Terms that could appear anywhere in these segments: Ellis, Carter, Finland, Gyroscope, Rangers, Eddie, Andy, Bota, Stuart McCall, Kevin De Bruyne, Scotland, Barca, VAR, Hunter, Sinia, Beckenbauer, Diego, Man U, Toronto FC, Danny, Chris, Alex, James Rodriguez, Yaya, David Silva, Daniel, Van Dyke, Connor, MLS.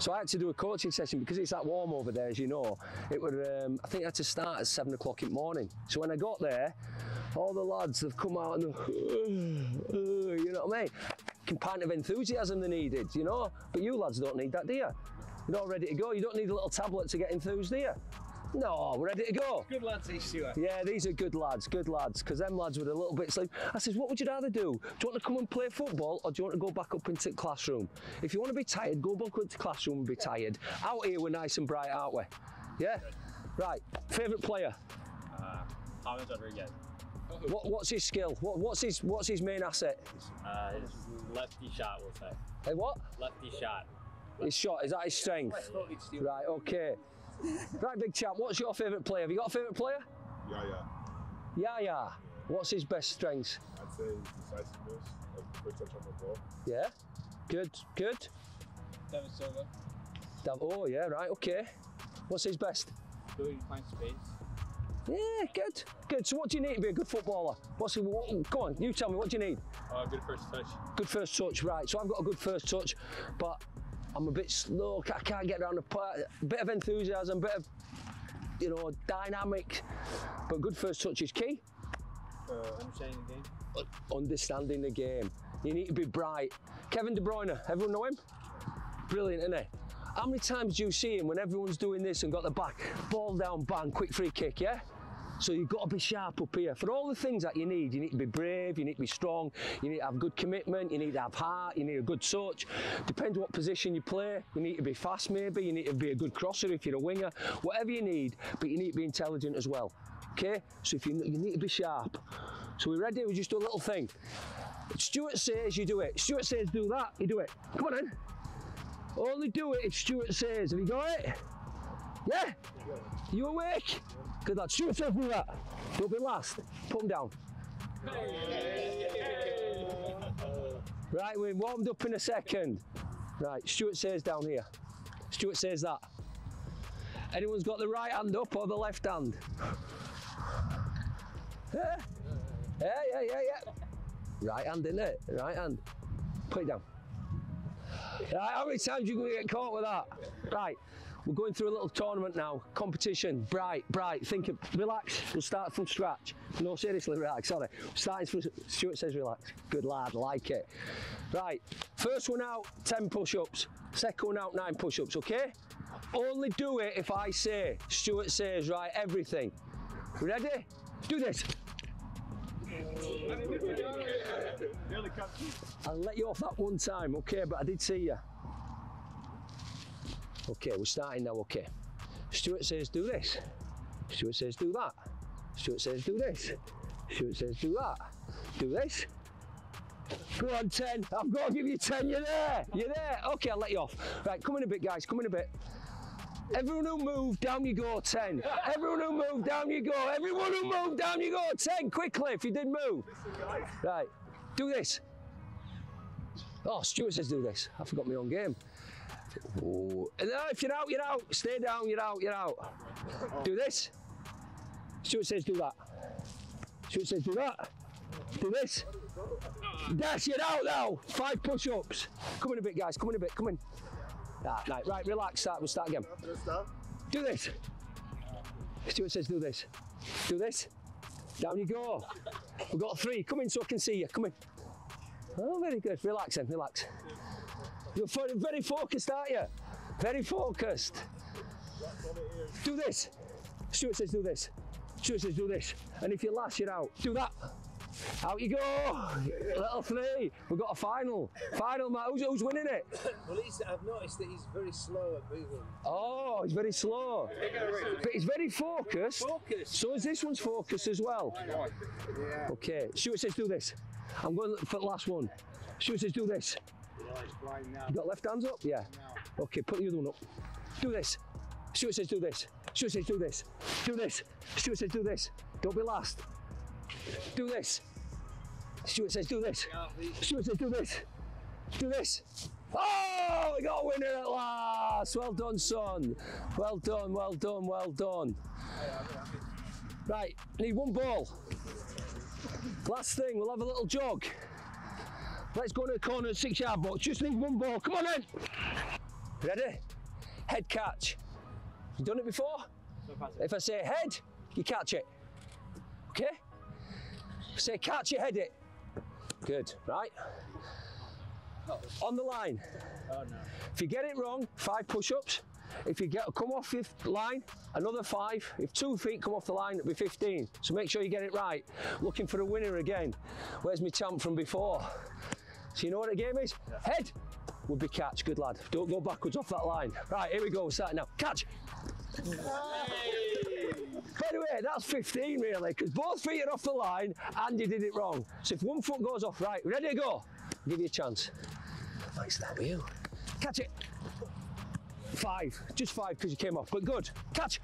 So I had to do a coaching session because it's that warm over there, as you know. It would, I think I had to start at 7 o'clock in the morning. So when I got there, all the lads have come out and you know what I mean? Pint of enthusiasm they needed, you know? But you lads don't need that, do you? You're not ready to go. You don't need a little tablet to get enthused, do you? No, we're ready to go. Good lads, these, Stuart. Yeah, these are good lads, because them lads were a little bit sleep. I says, what would you rather do? Do you want to come and play football, or do you want to go back up into the classroom? If you want to be tired, go back up into the classroom and be tired. Out here, we're nice and bright, aren't we? Yeah? Right, favourite player? James Rodriguez. What's his skill? What's his main asset? His lefty shot, we'll say. Hey, what? Lefty shot. His shot, is that his strength? Right, okay. Right, big chap, what's your favourite player? Have you got a favourite player? Yaya. Yaya? What's his best strengths? I'd say his decisiveness, like quick touch on the ball. Yeah? Good, good. David Silva. Oh, yeah, right, okay. What's his best? Ability to find space. Yeah, good, good. So what do you need to be a good footballer? Go on, you tell me, what do you need? Good first touch. Good first touch, right. So I've got a good first touch, but I'm a bit slow, I can't get around the part. A bit of enthusiasm, a bit of, you know, dynamic. But good first touch is key. Understanding the game. Understanding the game. You need to be bright. Kevin De Bruyne, everyone know him? Brilliant, isn't he? How many times do you see him when everyone's doing this and got the back? Ball down, bang, quick free kick, yeah? So you've got to be sharp up here. For all the things that you need to be brave, you need to be strong, you need to have good commitment, you need to have heart, you need a good touch. Depends what position you play, you need to be fast maybe, you need to be a good crosser if you're a winger, whatever you need, but you need to be intelligent as well, okay? So if you need to be sharp. So we're ready, we just do a little thing. Stuart says you do it, Stuart says do that, you do it. Come on then. Only do it if Stuart says. Have you got it? Yeah? You awake? Good lad. Stuart says do that. Don't be last. Put him down. Right, we're warmed up in a second. Right, Stuart says down here. Stuart says that. Anyone's got the right hand up or the left hand? Yeah? Yeah. Right hand, innit? Right hand. Put it down. Right, how many times are you going to get caught with that? Right, we're going through a little tournament now. Competition, bright, thinking, relax, we'll start from scratch. No, seriously, relax, sorry. Starting from, Stuart says relax. Good lad, like it. Right, first one out, 10 push-ups. Second one out, 9 push-ups, okay? Only do it if I say, Stuart says, right, everything. Ready? Do this. I'll let you off that one time, okay, but I did see you. Okay, we're starting now, okay. Stuart says do this. Stuart says do that. Stuart says do this. Stuart says do that. Do this. Go on, 10. I'm going to give you 10. You're there. You're there. Okay, I'll let you off. Right, come in a bit, guys. Come in a bit. Everyone who moved, down you go, 10. Everyone who moved, down you go. Everyone who moved, down you go, 10. Quickly, if you did move. Right, do this. Oh, Stuart says do this. I forgot my own game. Oh. No, if you're out, you're out. Stay down, you're out, you're out. Do this. Stuart says do that. Stuart says do that. Do this. That's, you're out now. 5 push-ups. Come in a bit, guys. Come in a bit. Come in. That night. Right, relax, we'll start again. Do this. Stuart says do this. Do this. Down you go. We've got 3. Come in so I can see you. Come in. Oh, very good. Relax then, relax. You're very focused, aren't you? Very focused. Do this. Stuart says do this. Stuart says do this. And if you're last, you're out. Do that. Out you go, little 3. We've got a final. Final, Matt. Who's winning it? Well, I've noticed that he's very slow at moving. Oh, he's very slow. But he's very focused. So is this one's focused as well? Yeah. Okay. Stuart says do this. I'm going for the last one. Stuart says do this. You got left hands up? Yeah. Okay, put the other one up. Do this. Stuart says do this. Stuart says do this. Do this. Stuart says do this. Don't be last. Do this. Stuart says do this. Stuart says do this. Do this. Oh, we got a winner at last. Well done, son. Well done, well done, well done. Right, need one ball. Last thing, we'll have a little jog. Let's go to the corner, 6-yard box. Just need one ball. Come on then. Ready? head catch. You done it before? So pass it. If I say head, you catch it. Okay? If I say catch, you head it. Good, right? On the line. Oh, no. If you get it wrong, 5 push-ups. If you come off your line, another 5. If 2 feet come off the line, it'll be 15. So make sure you get it right. Looking for a winner again. Where's my champ from before? So you know what the game is? Yeah. Head would be catch. Good lad. Don't go backwards off that line. Right, here we go. We're starting now. Catch. Hey. By the way, that's 15 really, because both feet are off the line and you did it wrong. So if one foot goes off, right, ready to go? I'll give you a chance. Nice, that for you. Catch it. 5, just 5 because you came off, but good. Catch.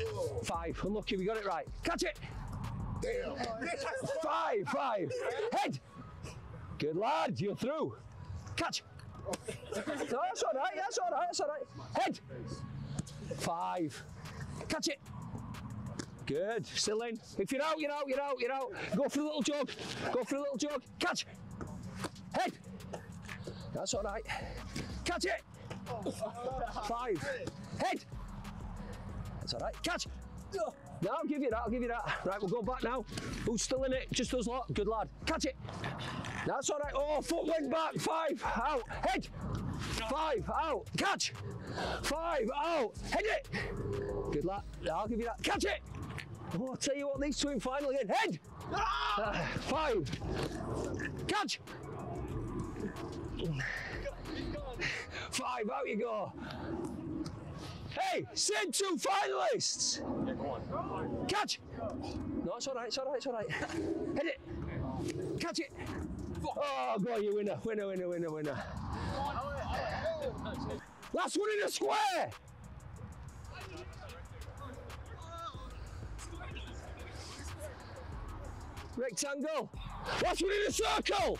Whoa. 5, unlucky, we got it right. Catch it. Damn. 5, 5. Head. Good lad, you're through. Catch. No, that's all right, that's all right, that's all right. Head. 5. Catch it. Good, still in. If you're out, you're out, you're out, you're out. Go for a little jog. Go for a little jog. Catch. Head. That's all right. Catch it. 5. Head. That's all right. Catch. No, I'll give you that, I'll give you that. Right, we'll go back now. Who's still in it? Just us lot. Good lad. Catch it. That's all right. Oh, foot went back. 5, out. Head. 5, out. Catch. 5, out. Head it. Good lad. I'll give you that. Catch it. Oh, I'll tell you what, these two in final again. Head. 5. Catch. 5, out you go. Hey, send 2 finalists. Yeah, go on. Go on. Catch. No, it's all right, it's all right, it's all right. Head it. Catch it. Oh, go on, you winner, winner, winner, winner, winner. Last one in the square. Rectangle. Last one in the circle.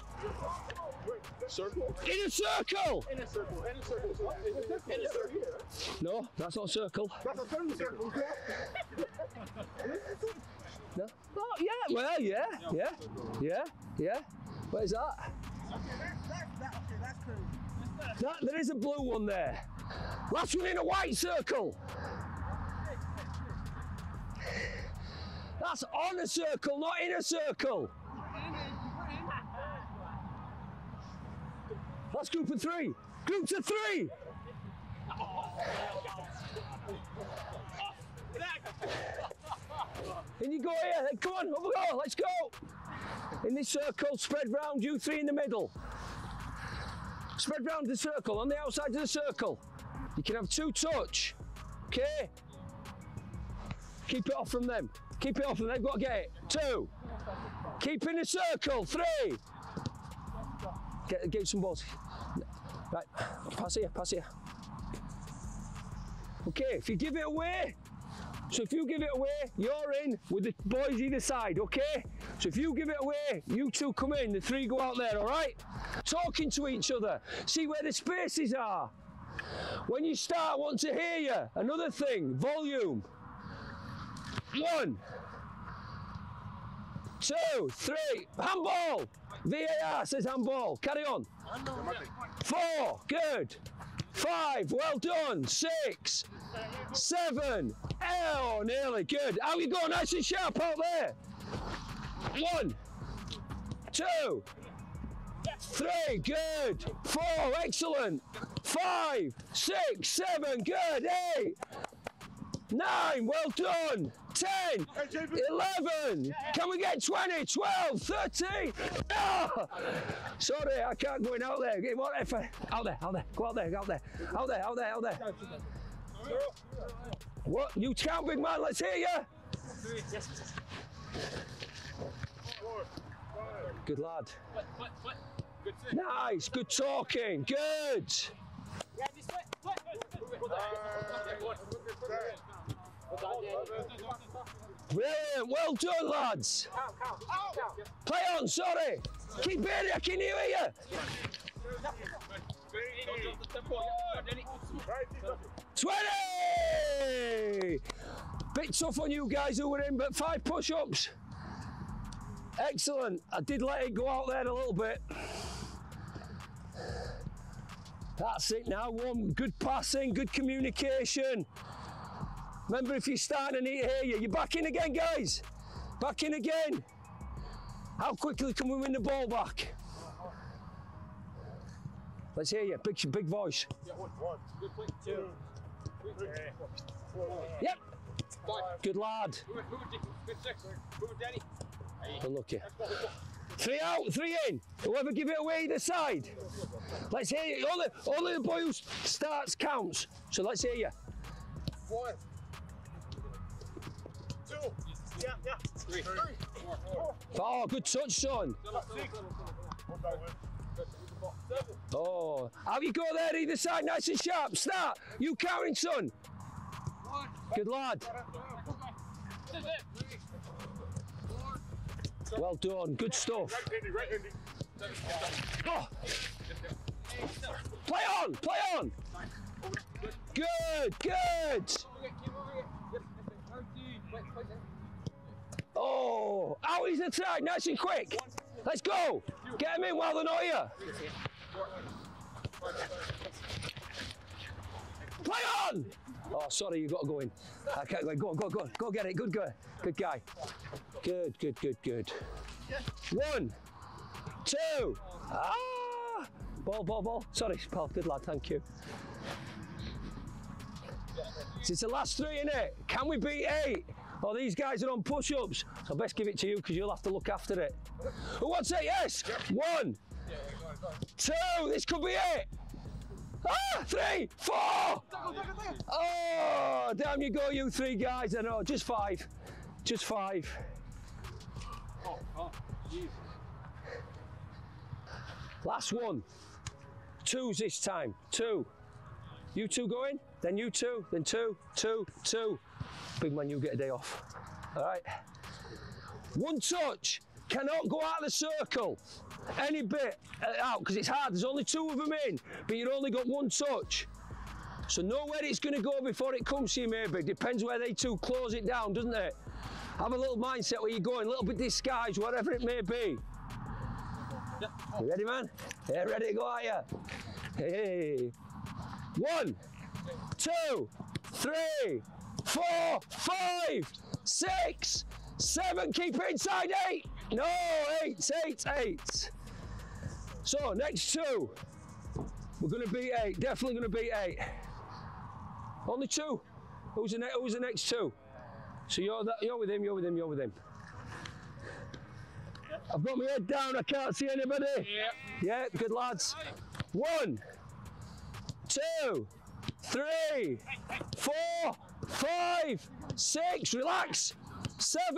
Circle? In a circle! In a circle, in a circle. What? In a circle. In a circle. No, that's not a circle. That's a circle. Circle. No? Oh, yeah, well, yeah, yeah, yeah, yeah. Where's that? Okay, that's crazy. That, there is a blue one there. Last one in a white circle. That's on a circle, not in a circle. That's group of 3. Group to 3. And you go here. Come on, over go. Let's go. In this circle, spread round. You 3 in the middle. Spread round the circle. On the outside of the circle, you can have 2 touch. Okay. Keep it off from them. Keep it off from them. They've got to get it. 2. Keep in the circle. 3. Get some balls. Right, pass here, pass here. Okay, if you give it away, so if you give it away, you're in with the boys either side, okay? So if you give it away, you 2 come in, the 3 go out there, all right? Talking to each other, see where the spaces are. When you start, I want to hear you. Another thing, volume. 1, 2, 3, handball. VAR says handball. Carry on. 4, good. 5, well done. 6, 7, oh, nearly, good. How you go? Nice and sharp out there. 1, 2, 3, good. 4, excellent. 5, 6, 7, good. 8, 9, well done. 10, 11, can we get 20, 12, 13? No! Sorry, I can't go in out there. Out there, out there, go out there, out there, out there, out there, out there. What? You count, big man, let's hear you. Good lad. Nice, good talking, good. Brilliant, well done, lads. Play on, sorry. Keep in, I can hear you. 20! Bit tough on you guys who were in, but 5 push-ups. Excellent. I did let it go out there a little bit. That's it now, one. Good passing, good communication. Remember, if you're starting to need to hear you, you're back in again, guys. Back in again. How quickly can we win the ball back? Let's hear you, big voice. Yeah, one, two, three, four. Yep. Five. Good lad. Good six. Good, Danny. Unlucky. 3 out, 3 in. Whoever give it away either side. Let's hear you. Only the boy who starts counts. So let's hear you. 1, 2, yeah, 3, 4. Oh, good touch, son. 6. Oh, how you go there either side, nice and sharp. Start. You counting, son. Good lad. Well done. Good stuff. Oh. Play on. Play on. Good. Good. Oh, out is the tag. Nice and quick. Let's go. Get him in while they're not here. Play on. Oh, sorry, you've got to go in. I can't go. Go on. Go get it. Good guy. Good guy. Good. 1, 2. Ah! Ball. Sorry, pal. Good lad. Thank you. It's the last 3, isn't it? Can we beat 8? Oh, these guys are on push-ups. I'll best give it to you because you'll have to look after it. Who wants it? Yes. 1. Yeah, go on. 2. This could be it. Ah! 3, 4. Oh, down you go, you 3 guys. I know. Just 5. Just 5. Oh, jeez. Last 1. 2s this time. 2. You 2 going? Then you 2. Then 2. Big man, you get a day off. All right. 1 touch. Cannot go out of the circle. Any bit out, because it's hard. There's only 2 of them in, but you've only got 1 touch. So know where it's going to go before it comes to you, maybe. Depends where they 2 close it down, doesn't it? Have a little mindset where you're going, a little bit disguised, whatever it may be. You ready, man? Yeah, ready to go, are you? Hey. 1, 2, 3, 4, 5, 6, 7. Keep it inside 8. No, 8. So next 2. We're going to beat 8. Definitely going to beat 8. Only 2. Who's the next 2? So you're with him. I've got my head down. I can't see anybody. Yeah. Good lads. 1, 2, 3, 4, 5, 6. Relax. 7,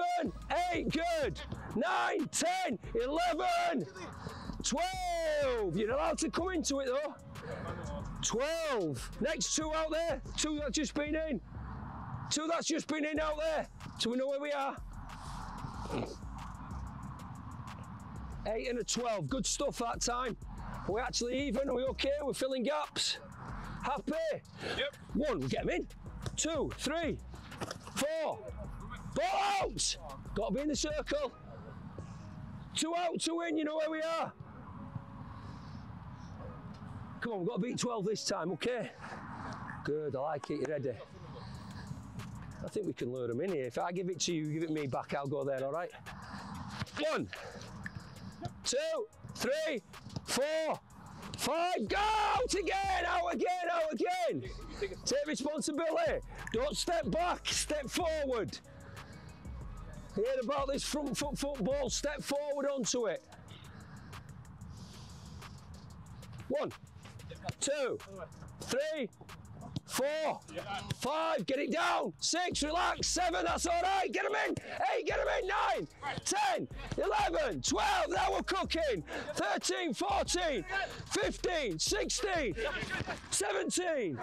8. Good. 9, 10, 11, 12. You're allowed to come into it though. 12. Next 2 out there. 2 that's just been in. 2 that's just been in out there, so we know where we are. 8 and a 12. Good stuff that time. Are we actually even? Are we okay? We're filling gaps. Happy? Yep. 1, we get him in. 2, 3, 4. Ball out! Got to be in the circle. 2 out, 2 in, you know where we are. Come on, we've got to beat 12 this time, okay? Good, I like it, you ready? I think we can lure them in here. If I give it to you, give it me back, I'll go there, all right? 1, 2, 3, 4, 5, go! Out again! Take responsibility. Don't step back, step forward. Hear about this front foot football, step forward onto it. 1, 2, 3, 4, 5, get it down. 6, relax. 7, that's all right. Get them in. 8, get them in. 9, 10, 11, 12. Now we're cooking. 13, 14, 15, 16, 17,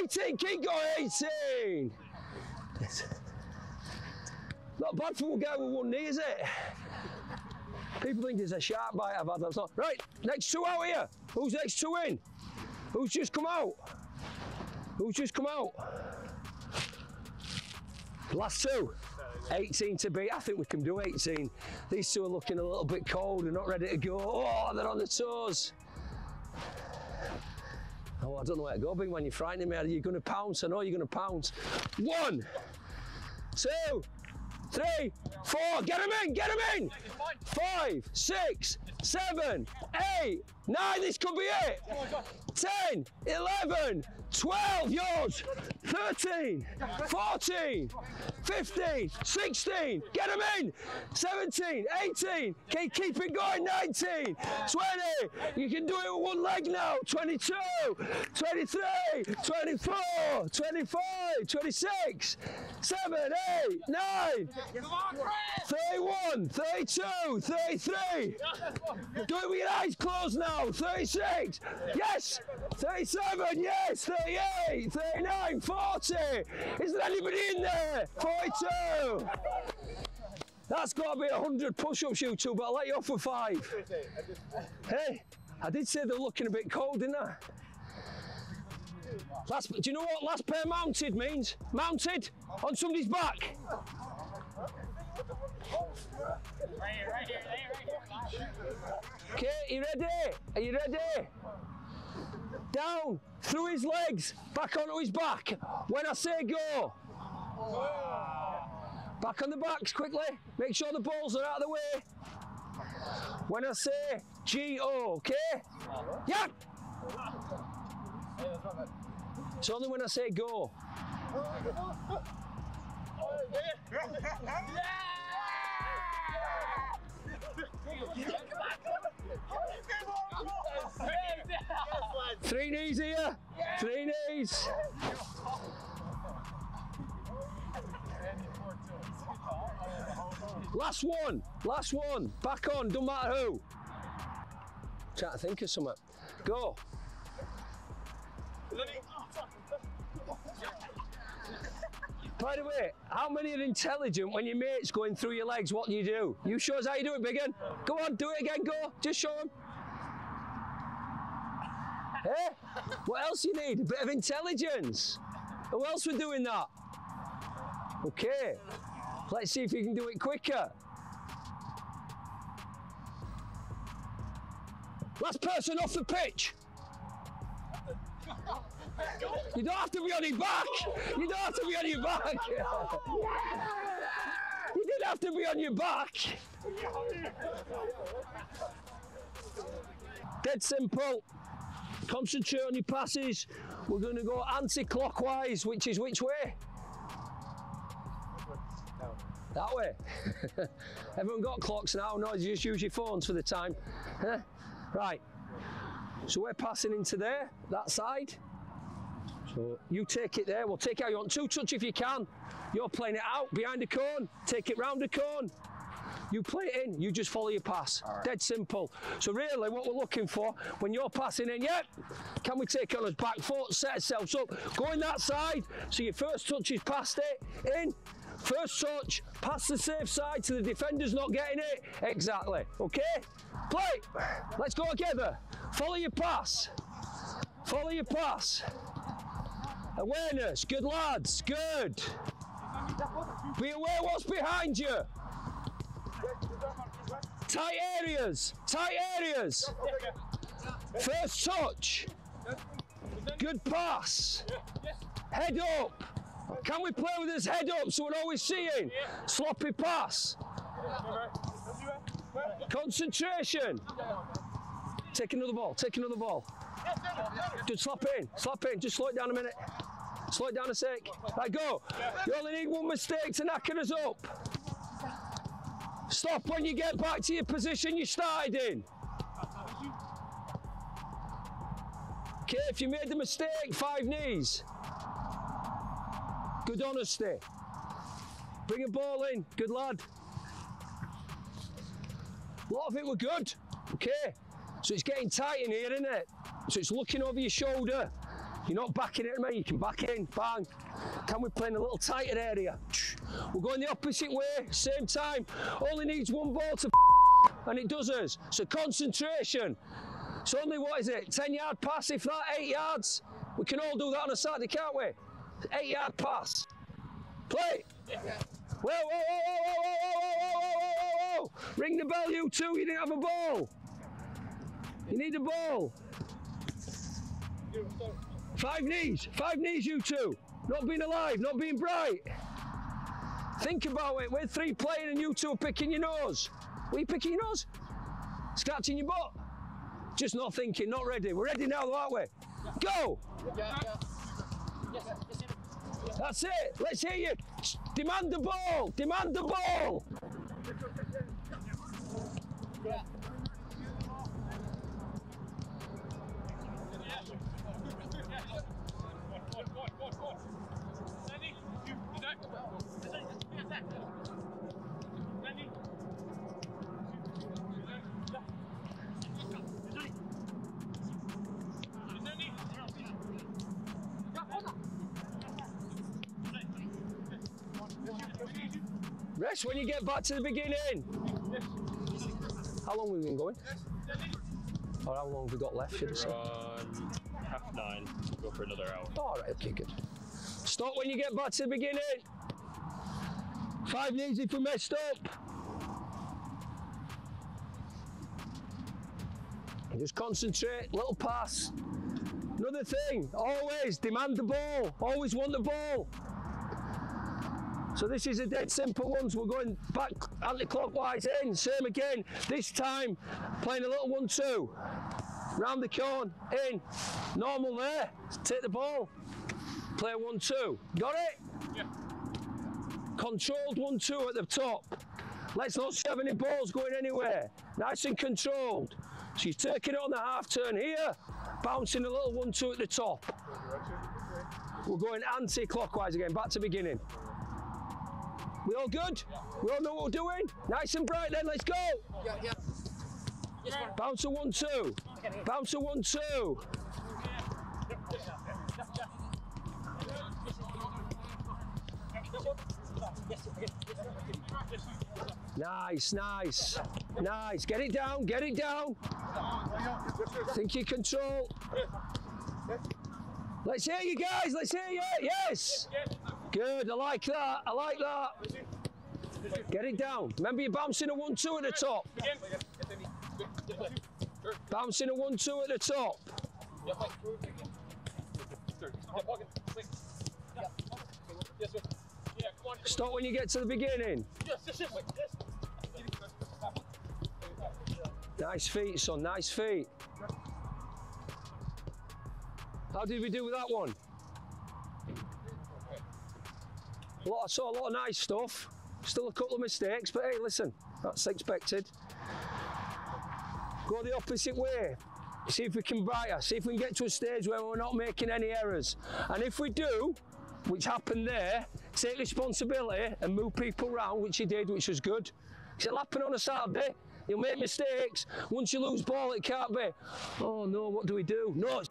18. Keep going. 18. Not bad for a guy with 1 knee, is it? People think there's a sharp bite I've had. That's not right. Next 2 out here. Who's next 2 in? Who's just come out? Who's just come out? Last 2. 18 to beat. I think we can do 18. These 2 are looking a little bit cold. They're not ready to go. Oh, they're on the toes. Oh, I don't know where to go, big man. You're frightening me. Are you going to pounce? I know you're going to pounce. 1, 2, 3, 4. Get him in. Get him in. 5, 6, 7, 8, 9. This could be it. 10, 11, 12. Yours. 13, 14, 15, 16. Get him in. 17, 18. Keep it going. 19, 20. You can do it with one leg now. 22, 23, 24, 25, 26, 27, 8, 9. 31, 32, 33. Do it with your eyes closed now. 36, yes. 37, yes. 38, 39, 40. Isn't anybody in there? 42. That's got to be 100 push-ups, you two, but I'll let you off with 5. Hey, I did say they're looking a bit cold, didn't I? Do you know what last pair mounted means? Mounted on somebody's back. Okay, you ready? Are you ready? Down, through his legs, back onto his back. When I say go. Back on the backs quickly. Make sure the balls are out of the way. When I say G-O, okay? Yeah! It's only when I say go. Three knees here. Three knees. Last one. Last one. Back on. Don't matter who. Trying to think of something. Go. By the way, how many are intelligent when your mate's going through your legs? What do you do? You show us how you do it, biggin. Go on, do it again, go. Just show them. Hey, what else you need? A bit of intelligence. Who else were doing that? Okay, let's see if you can do it quicker. Last person off the pitch. You don't have to be on your back. You don't have to be on your back. You didn't have to be on your back. Dead simple. Concentrate on your passes. We're going to go anti-clockwise, which is which way? That way. Everyone got clocks now? No, you just use your phones for the time. Huh? Right. So we're passing into there, that side. So you take it there, we'll take it how you want. Two touch if you can. You're playing it out behind the cone, take it round the cone. You play it in, you just follow your pass. Right. Dead simple. So really what we're looking for, when you're passing in, yeah, can we take it on his back foot, set ourselves up, going that side, so your first touch is past it, in, first touch, pass the safe side so the defender's not getting it. Exactly, okay? Play, let's go together. Follow your pass. Follow your pass. Awareness, good lads, good. Be aware what's behind you. Tight areas, tight areas. First touch. Good pass. Head up. Can we play with his head up so we're always seeing? Sloppy pass. Concentration. Take another ball, take another ball. Just slap in, just slow it down a minute. Slow it down a sec. Right, go. You only need one mistake to knacker us up. Stop when you get back to your position you started in. Okay, if you made the mistake, 5 knees. Good honesty. Bring a ball in, good lad. A lot of it were good, okay. So it's getting tight in here, isn't it? So it's looking over your shoulder. You're not backing it, man. You can back in, bang. Can we play in a little tighter area? We're going the opposite way, same time. Only needs one ball to and it does us. So concentration. It's only, what is it, 10-yard pass, if that, 8 yards? We can all do that on a Saturday, can't we? 8-yard pass. Play. Whoa, whoa, whoa, whoa, whoa, whoa, whoa, whoa, whoa. Ring the bell, you two. You didn't have a ball. You need a ball. 5 knees, you two. Not being alive, not being bright. Think about it. We're three playing and you two are picking your nose. What are you picking your nose? Scratching your butt. Just not thinking, not ready. We're ready now, aren't we? Yeah. Go! Yeah, yeah. Yeah. That's it. Let's hear you. Demand the ball. Demand the ball. Yeah. Rest when you get back to the beginning. How long have we been going? Or how long have we got left? Should I say? 9:30. Go for another hour. All right. Okay. Good. Stop when you get back to the beginning. 5 knees if we messed up. Just concentrate. Little pass. Another thing. Always demand the ball. Always want the ball. So this is a dead simple one, so we're going back anti-clockwise in, same again, this time playing a little 1-2, round the cone, in, normal there, take the ball, play 1-2, got it? Yeah. Controlled 1-2 at the top, let's not have any balls going anywhere, nice and controlled, she's taking it on the half turn here, bouncing a little 1-2 at the top, we're going anti-clockwise again, back to beginning. We all good? Yeah. We all know what we're doing? Nice and bright then, let's go! Yeah, yeah. Yeah. Bounce a 1-2. Bounce a 1-2. Nice, nice. Nice. Get it down, get it down. Think you control. Let's hear you guys, let's hear you, yes! Good, I like that, I like that. Get it down. Remember you're bouncing a 1-2 at the top. Bouncing a 1-2 at the top. Stop when you get to the beginning. Nice feet, son, nice feet. How did we do with that one? I saw a lot of nice stuff. Still a couple of mistakes, but hey, listen, that's expected. Go the opposite way. See if we can brighter. See if we can get to a stage where we're not making any errors. And if we do, which happened there, take responsibility and move people around, which he did, which was good. It'll happen on a Saturday. You'll make mistakes. Once you lose ball, it can't be, oh no, what do we do? No, it's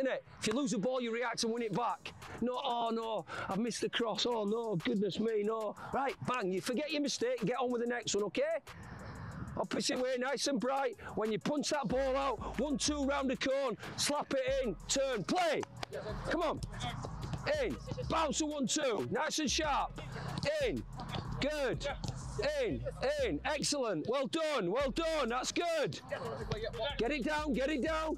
it? If you lose the ball, you react and win it back. No, oh no, I've missed the cross. Oh no, goodness me, no. Right, bang, you forget your mistake and get on with the next one, okay? Opposite way, nice and bright. When you punch that ball out, 1-2 round the cone, slap it in, turn, play. Come on. In, bounce a 1-2, nice and sharp. In, good. In, excellent. Well done, that's good. Get it down, get it down.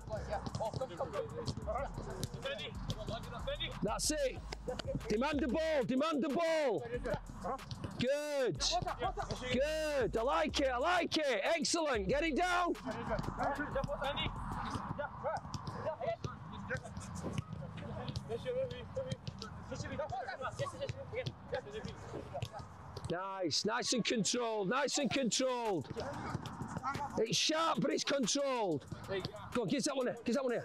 That's it. Demand the ball, demand the ball. Good, good. I like it, excellent. Get it down. Nice, nice and controlled, nice and controlled. It's sharp, but it's controlled. Go on, give that one here, give that one here.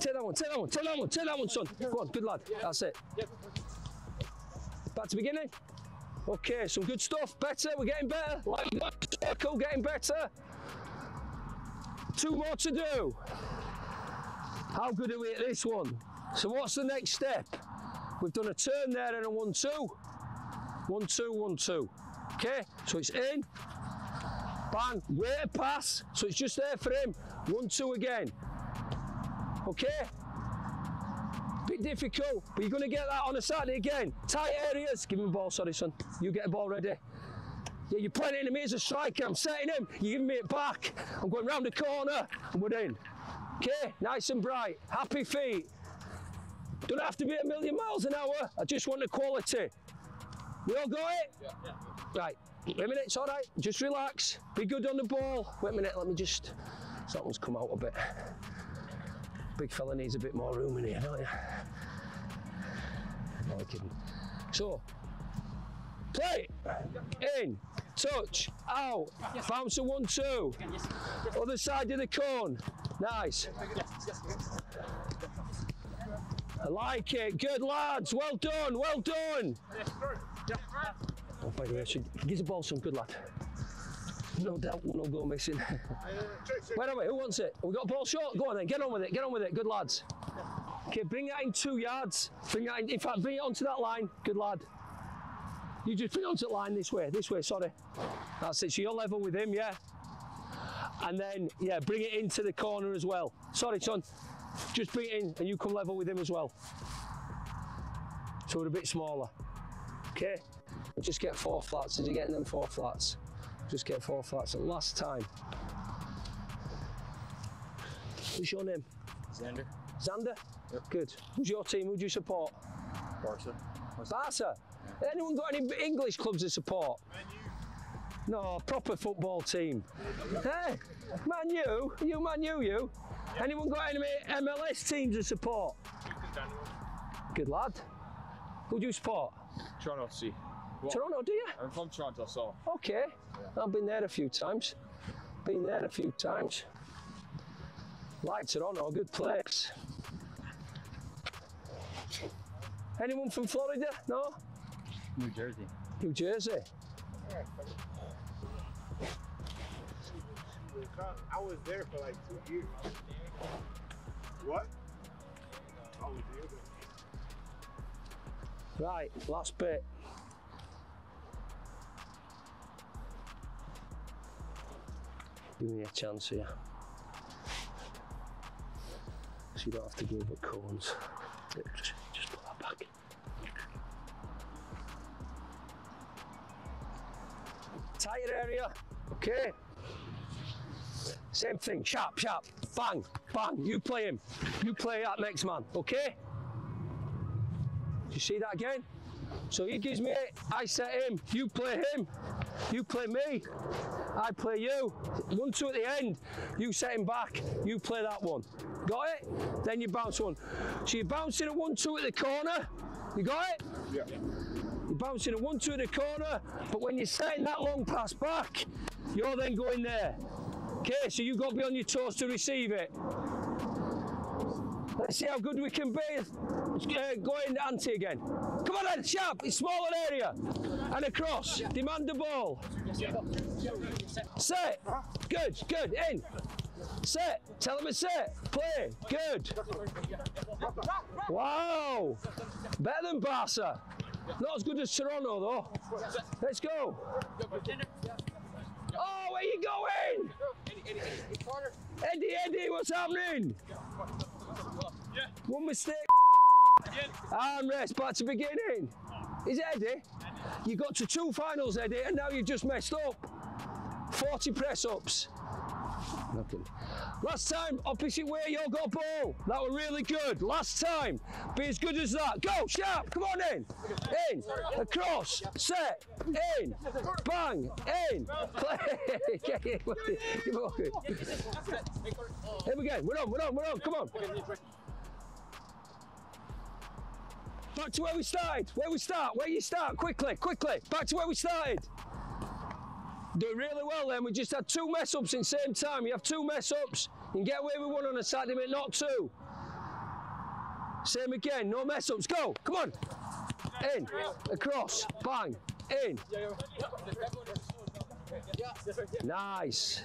Take that one, take that one, take that one, take that one, son. Go on, good lad, that's it. Back to beginning. Okay, some good stuff, better, we're getting better. Like that circle, getting better. 2 more to do. How good are we at this one? So what's the next step? We've done a turn there and a 1-2. 1-2, 1-2. Okay, so it's in, bang, way to pass, so it's just there for him. 1-2 again. Okay? Bit difficult, but you're going to get that on a Saturday again. Tight areas. Give him the ball, sorry, son. You get the ball ready. Yeah, you're playing it to me as a striker. I'm setting him. You're giving me it back. I'm going round the corner, and we're in. Okay, nice and bright, happy feet. Don't have to be a million miles an hour, I just want the quality. We all got it? Yeah. Right, wait a minute, it's all right, just relax, be good on the ball. Wait a minute, let me just, something's come out a bit. Big fella needs a bit more room in here, don't you? No kidding. So, play, in, touch, out, yes. Bounce a 1-2, yes. Yes. Other side of the cone, nice. Yes. Yes. Yes. I like it, good lads, well done, well done. Oh, by the way, I should give the ball some, good lad. No doubt, no goal missing. Where are we, who wants it? Have we got a ball short? Go on then, get on with it, good lads. Okay, bring that in 2 yards. Bring that in fact, bring it onto that line, good lad. You just bring it onto the line this way, sorry. That's it, so you're level with him, yeah? And then, yeah, bring it into the corner as well. Sorry, son. Just bring it in and you come level with him as well. So we're a bit smaller. Okay? Just get four flats. Did you get them four flats? Just get four flats. And last time. What's your name? Xander. Xander? Yep. Good. Who's your team? Who do you support? Barca. Barca? Yeah. Anyone got any English clubs to support? Man U. No, proper football team. Hey, Man U? You Man U, you? Yep. Anyone got any MLS teams to support? Daniel. Good lad. Who do you support? Toronto FC. What? Toronto, do you? I'm from Toronto, so. Okay. Yeah. I've been there a few times. Been there a few times. Like Toronto, good place. Anyone from Florida? No? New Jersey. New Jersey? I was there for like 2 years. What? I was there. Right, last bit. Give me a chance here. So you don't have to go over cones. Just put that back. Tight area. Okay. Same thing, sharp, sharp, bang, bang, you play him, you play that next man, okay? You see that again? So he gives me it, I set him, you play me, I play you, 1-2 at the end, you set him back, you play that one, got it? Then you bounce one. So you're bouncing a 1-2 at the corner, you got it? Yeah. You're bouncing a 1-2 at the corner, but when you're setting that long pass back, you're then going there. Okay, so you've got to be on your toes to receive it. Let's see how good we can be. Going anti again. Come on then, sharp, it's smaller area. And across, demand the ball. Set, good, good, in. Set, tell him it's set, play, good. Wow, better than Barca. Not as good as Toronto though. Let's go. Oh, where you going? Eddie, Carter. Eddie, what's happening? Yeah. One mistake. Again. Arm rest, back to beginning. Is it Eddie? You got to 2 finals, Eddie, and now you've just messed up. 40 press-ups. Nothing. Last time, opposite way, you all got ball. That was really good. Last time, be as good as that. Go, sharp, come on in. In, across, set, in, bang, in, play. Here we go, we're on, come on. Back to where we started, where you start, quickly. Back to where we started. Doing really well then, we just had 2 mess-ups in the same time. You have 2 mess-ups, you can get away with 1 on a Saturday, but not 2. Same again, no mess-ups, go, come on. In, across, bang, in. Nice.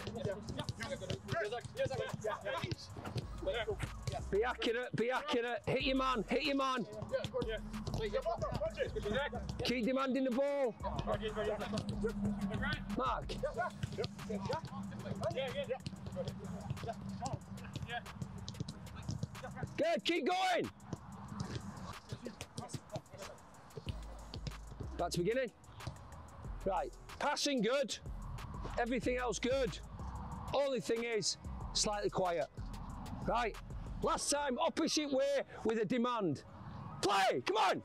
Be accurate, hit your man. Keep demanding the ball. Mark. Good, keep going. Back to beginning. Right, passing good, everything else good. Only thing is, slightly quiet. Right, last time, opposite way with a demand. Play, come on.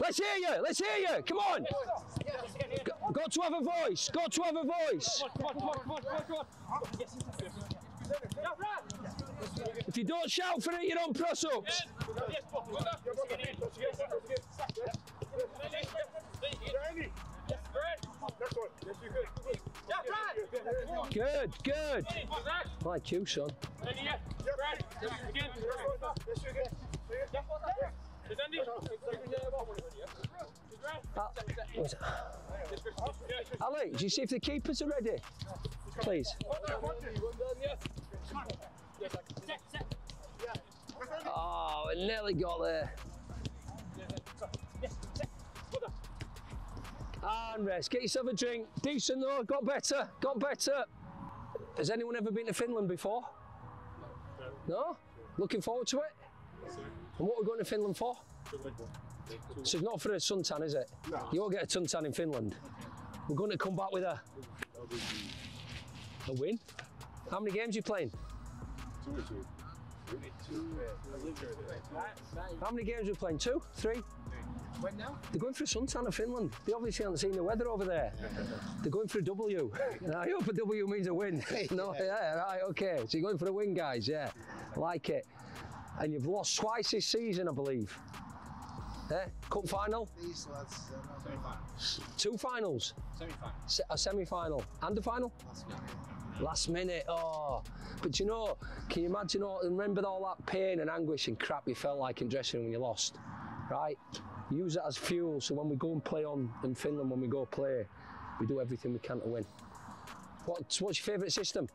Let's hear you, come on. Got to have a voice, got to have a voice. If you don't shout for it, you don't press ups. Good, good. Like you, son. Ali, do you see if the keepers are ready? Please. Oh, it nearly got there. And rest. Get yourself a drink. Decent though. Got better. Got better. Has anyone ever been to Finland before? No. Looking forward to it? And what are we going to Finland for? So it's not for a suntan, is it? No. You won't get a suntan in Finland. We're going to come back with a win. How many games are you playing? Two. How many games are you playing? Two? Three? When now? They're going for a suntan in Finland. They obviously haven't seen the weather over there. They're going for a W. I hope a W means a win. No, yeah, right, okay. So you're going for a win, guys, yeah. Like it. And you've lost twice this season, I believe. Eh? Cup final? These lads, two finals? Semi-final. A semi-final. And a final? Last minute. Last minute, oh. But you know, can you imagine, remember all that pain and anguish and crap you felt like in dressing room when you lost? Right? Use that as fuel, so when we go and play on in Finland, when we go play, we do everything we can to win. What's your favourite system?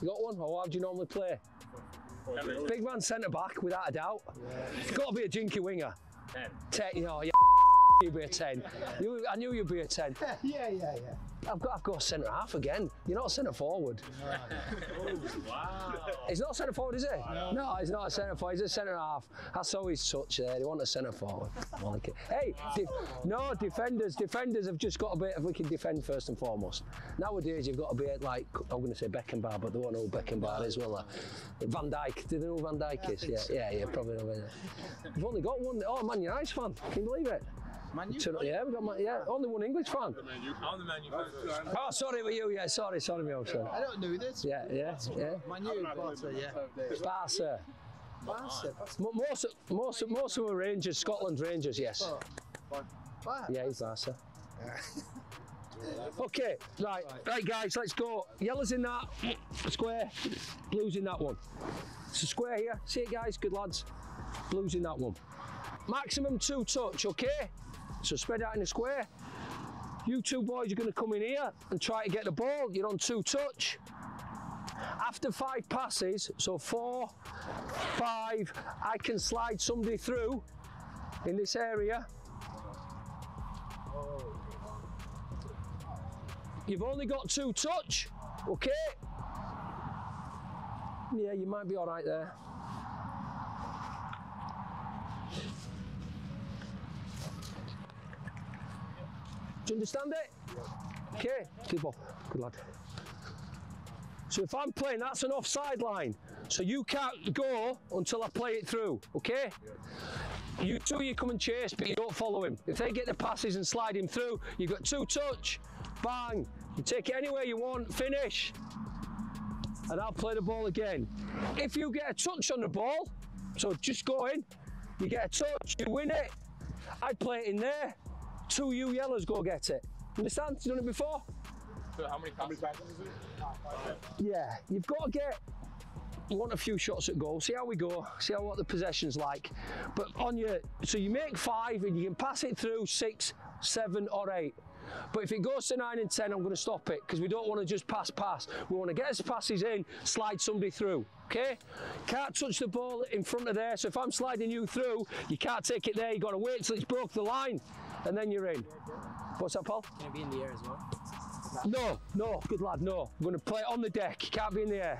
You got one? Or how do you normally play? Big man centre back, without a doubt. Yeah. It's got to be a jinky winger. 10. Oh, yeah, you'd be a 10. I knew you'd be a 10. Yeah. I've got a centre half again. You're not a centre forward. Wow. He's not a centre forward, is he? Wow. No, he's not a centre forward. He's a centre half. That's always touch there. They want a centre forward. I like it. Hey, defenders. Defenders have just got a bit of we can defend first and foremost. Nowadays, you've got to be like I'm going to say Beckenbauer, but they won't know who Beckenbauer is, will they? Van Dyke. Do they know who Van Dyke is? Yeah. Probably know. You've only got one. Oh, Man United fan. Can you believe it? Man U? Yeah, we got only one English fan. I'm the Man U fan. Oh, sorry, were you? Yeah, sorry, me old son. I don't know this. Yeah. Man U, Bota, yeah. Barca. Most of the Rangers, Scotland Rangers, yes. Yeah, he's Barca. Okay, right, guys, let's go. Yellow's in that square, blue's in that one. It's a square here. See it, guys. Good lads. Blue's in that one. Maximum two touch, okay? So spread out in a square. You two boys are going to come in here and try to get the ball. You're on two touch. After 5 passes, so 4, 5, I can slide somebody through in this area. You've only got two touch, okay? Yeah, you might be all right there. Do you understand it? Yeah. Okay, good ball. Good lad. So if I'm playing, that's an offside line. So you can't go until I play it through, okay? Yeah. You two, you come and chase, but you don't follow him. If they get the passes and slide him through, you've got two touch, bang. You take it anywhere you want, finish. And I'll play the ball again. If you get a touch on the ball, so just go in, you get a touch, you win it. I play it in there. 2 you yellows go get it. Understand? You done it before? So how many passes is it? 5. Yeah, you've got to get. You want a few shots at goal. See how we go. See what the possession's like. But on your, so you make 5 and you can pass it through 6, 7, or 8. But if it goes to 9 and 10, I'm going to stop it because we don't want to just pass. We want to get his passes in, slide somebody through. Okay? Can't touch the ball in front of there. So if I'm sliding you through, you can't take it there. You got to wait till it's broke the line. And then you're in. What's that, Paul? Can it be in the air as well? No, good lad, no. I'm going to play it on the deck. You can't be in the air.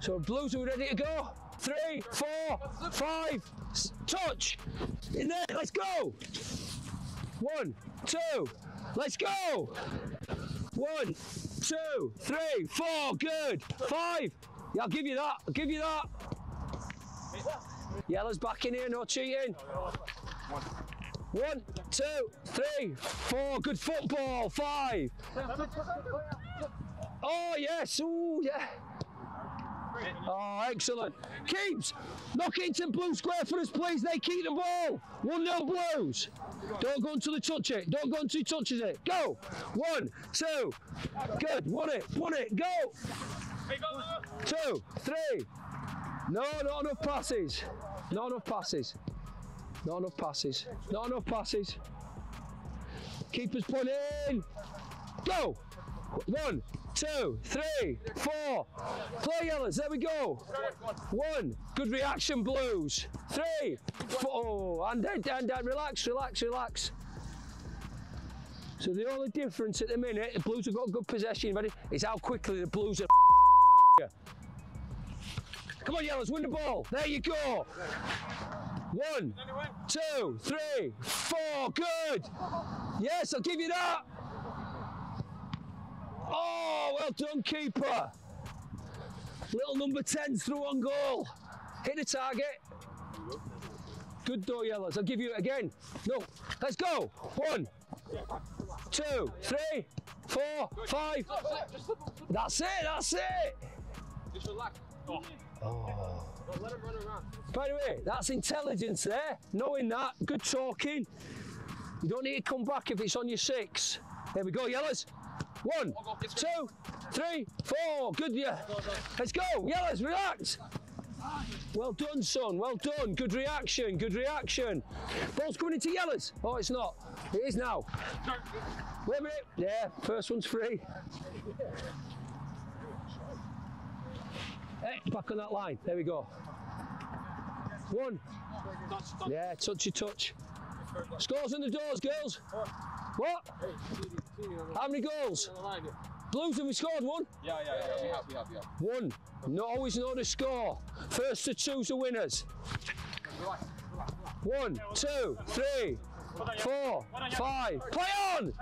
So Blues are ready to go. 3, 4, 5, touch. In there, let's go. 1, 2, let's go. 1, 2, 3, 4, good. 5, Yeah, I'll give you that. I'll give you that. Yellow's back in here, no cheating. One, two, three, four. Good football. Five. Oh, yes. Oh, yeah. Oh, excellent. Keeps. Knock into blue square for us, please. They keep the ball. 1-0 Blues. Don't go until they touch it. Don't go until he touches it. Go. One, two. Good. Won it. Won it. Go. Two, three. No, not enough passes. Not enough passes. Not enough passes. Not enough passes. Keeper's put in. Go. One, two, three, four. Play, Ellis. There we go. One. Good reaction, Blues. Three, four. And down. Relax, relax, relax. So the only difference at the minute, the Blues have got good possession, ready, is how quickly the Blues are. Come on, Yellows, win the ball. There you go. One, two, three, four. Good. Yes, I'll give you that. Oh, well done, keeper. Little number 10's through on goal. Hit the target. Good though, Yellows. I'll give you it again. No, let's go. One, two, three, four, five. That's it, that's it. Just relax. Oh. Don't let him run around. By the way, that's intelligence there, knowing that, good talking. You don't need to come back if it's on your six. There we go, Yellows. One, two, three, four. Good, yeah. Let's go, Yellows, relax. Well done, son, well done. Good reaction, good reaction. Ball's coming into Yellows. Oh, it's not. It is now. Wait a minute. Yeah, first one's free. Hey, back on that line. There we go. One. Yeah, touchy touch. Scores on the doors, girls. What? How many goals? Blues, have we scored one? Yeah. We have. One. Not always know the score. First to choose the winners. One, two, three, four, five. Play on!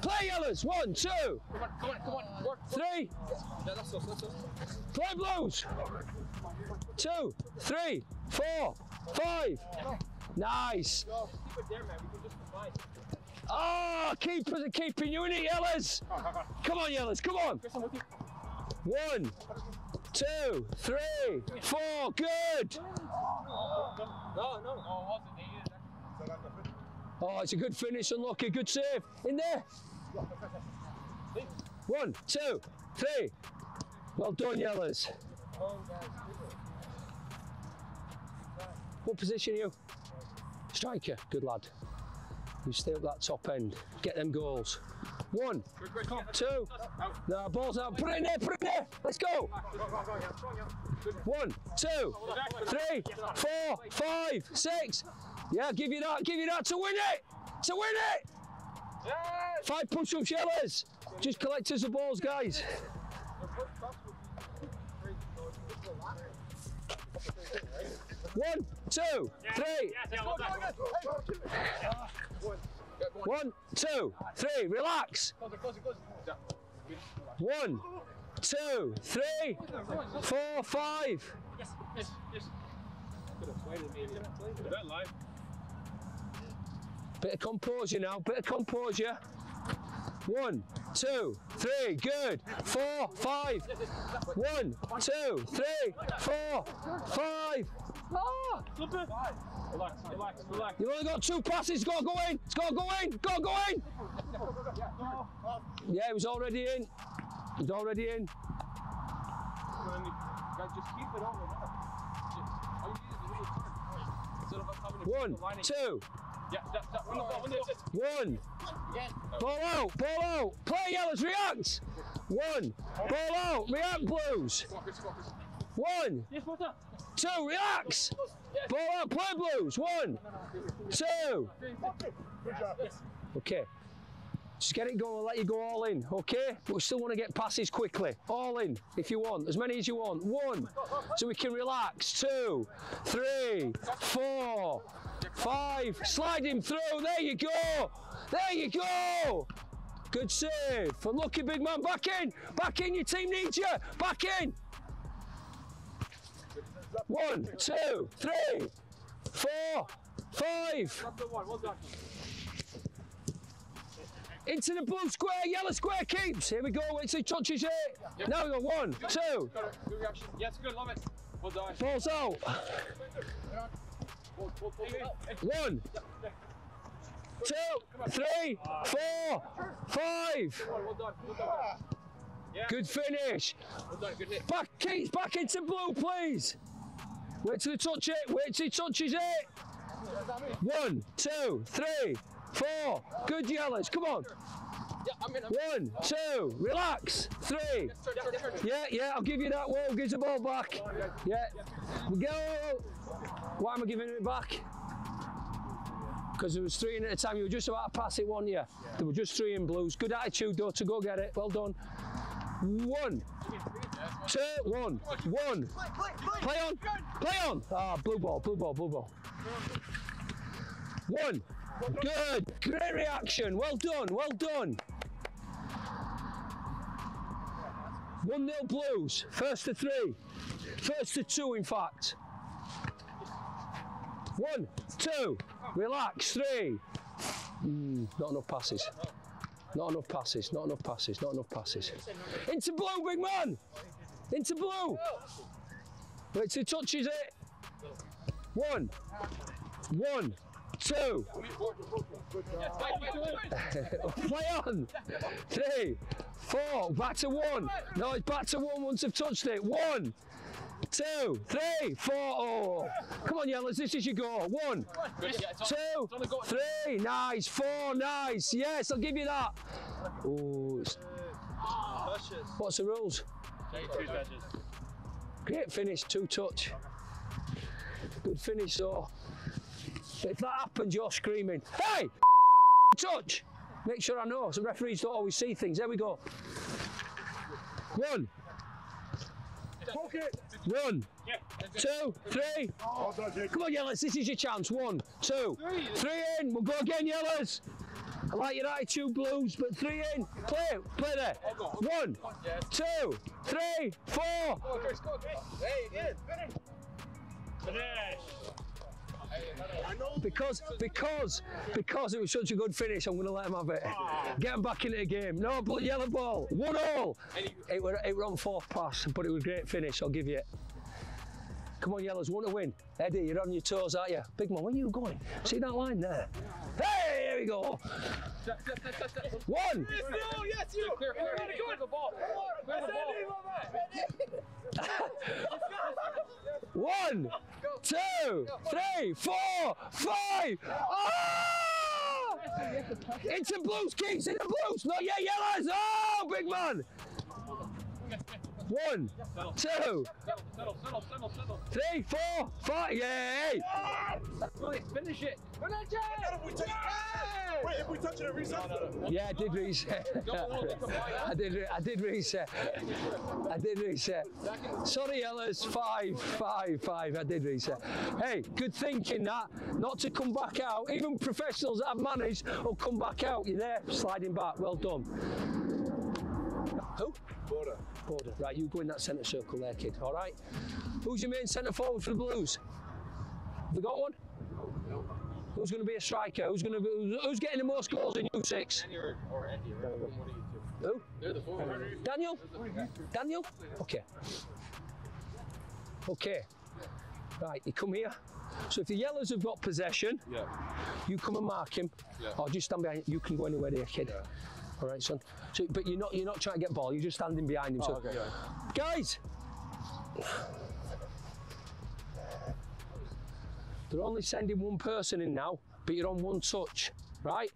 Play, Ellis. One, two, three. Play, Blues. Two, three, four, five. Nice. Ah, oh, keepers are keeping you in it, Ellis. Come on, Ellis. Come on. One, two, three, four. Good. Oh, it's a good finish, unlucky, good save. In there. One, two, three. Well done, Yellers. What position are you? Striker, good lad. You stay up that top end, get them goals. One, two, no, ball's out. Put it in there, put it in there. Let's go. One, two, three, four, five, six. Yeah, give you that to win it! To win it! Yes. 5 push-ups, Yellers. Just collect us the balls, guys. One, two, three. One, two, three, relax. One, two, three, four, five. Bit of composure now, bit of composure. One, two, three, good. Four, five. One, two, three, four, five. Ah! Relax, relax, relax. You've only got 2 passes, it's got to go in, it's got to go in, got to go in. Yeah, it was already in. It was already in. Just keep it on the line. One, two. One. Ball out, ball out. Play, Yellows, react. One. Ball out, react, Blues. One. Two, relax. Ball out, play, Blues. One. Two. Okay. Just get it going, I'll let you go all in, okay? But we still want to get passes quickly. All in, if you want, as many as you want. One, so we can relax. Two, three, four, five. Slide him through, there you go. There you go. Good save. Unlucky, big man, back in. Back in, your team needs you. Back in. One, two, three, four, five. Into the blue square, yellow square keeps. Here we go, until he touches it. Yep. Now we go, one, two. Good reaction. Yes, good, love it. Balls out. One, two, three, four, five. Yeah. Good finish. Well done, good back, Keats, back into blue, please. Wait till he touches it. Wait till he touches it. One, two, three, four. Good, Alex. Come on. Yeah, I'm in. One, two, relax. Three. Yeah, yeah. I'll give you that. Whoa, gives the ball back. Yeah. We go. Why am I giving it back? Because there was three in at a time. You were just about to pass it, weren't you? Yeah. There were just three in blues. Good attitude though to go get it. Well done. One, two, one. Play on, play on. Ah, blue ball. One, good, great reaction. Well done. 1-0 Blues, first to three. First to two, in fact. One, two, relax, three. Not enough passes. Into blue, big man! Into blue! Wait till he touches it. One, two. Play on! Three, four, back to one. No, it's back to one once I've touched it. One, two, three, four. Oh. Come on, Yellows, this is your goal. One, two, three, nice, four, nice. Yes, I'll give you that. Ooh, what's the rules? Two touches. Great finish, two touch. Good finish, though. If that happens, you're screaming, hey, touch. Make sure I know, some referees don't always see things. There we go. One. One, two, three. Come on, Yellows, this is your chance. One, two, three in. We'll go again, Yellows. I like your attitude, Blues, but three in. Play there. One, two, three, four. Go, Chris, go, Chris. Hey, good, finish. Because it was such a good finish, I'm going to let him have it. Aww. Get him back into the game. No, but yellow ball, 1-1. It were on fourth pass, but it was a great finish, I'll give you it. Come on, Yellows, want to win. Eddie, you're on your toes, aren't you? Big man, where are you going? See that line there? Hey, here we go. One. Yes, no, yes, you. Clear the ball. One, two, three, four, five. Oh! It's the Blues, Keats, in the Blues. Not yet, Yellows. Oh, big man. One, two, three, four, five. Yay! Finish it. Wait, if we touch it, reset. Yeah, I did reset. I did reset. Sorry, Ellis. Five. I did reset. Hey, good thinking that. Not to come back out. Even professionals that I've managed will come back out. You're there, sliding back. Well done. Who? Bota. Right, you go in that centre circle there, kid, all right? Who's your main centre forward for the Blues? Have we got one? No. Who's going to be a striker? Who's getting the most goals in U6? Andy or Andy, right? Who? They're the forward. Daniel? Okay. Right, you come here. So if the Yellows have got possession, yeah, you come and mark him. Yeah. Or just stand behind him. You can go anywhere there, kid. Yeah. All right, son. So, but you're not trying to get ball. You're just standing behind him. Oh, so, okay, yeah. Guys, they're only sending one person in now, but you're on one touch, right?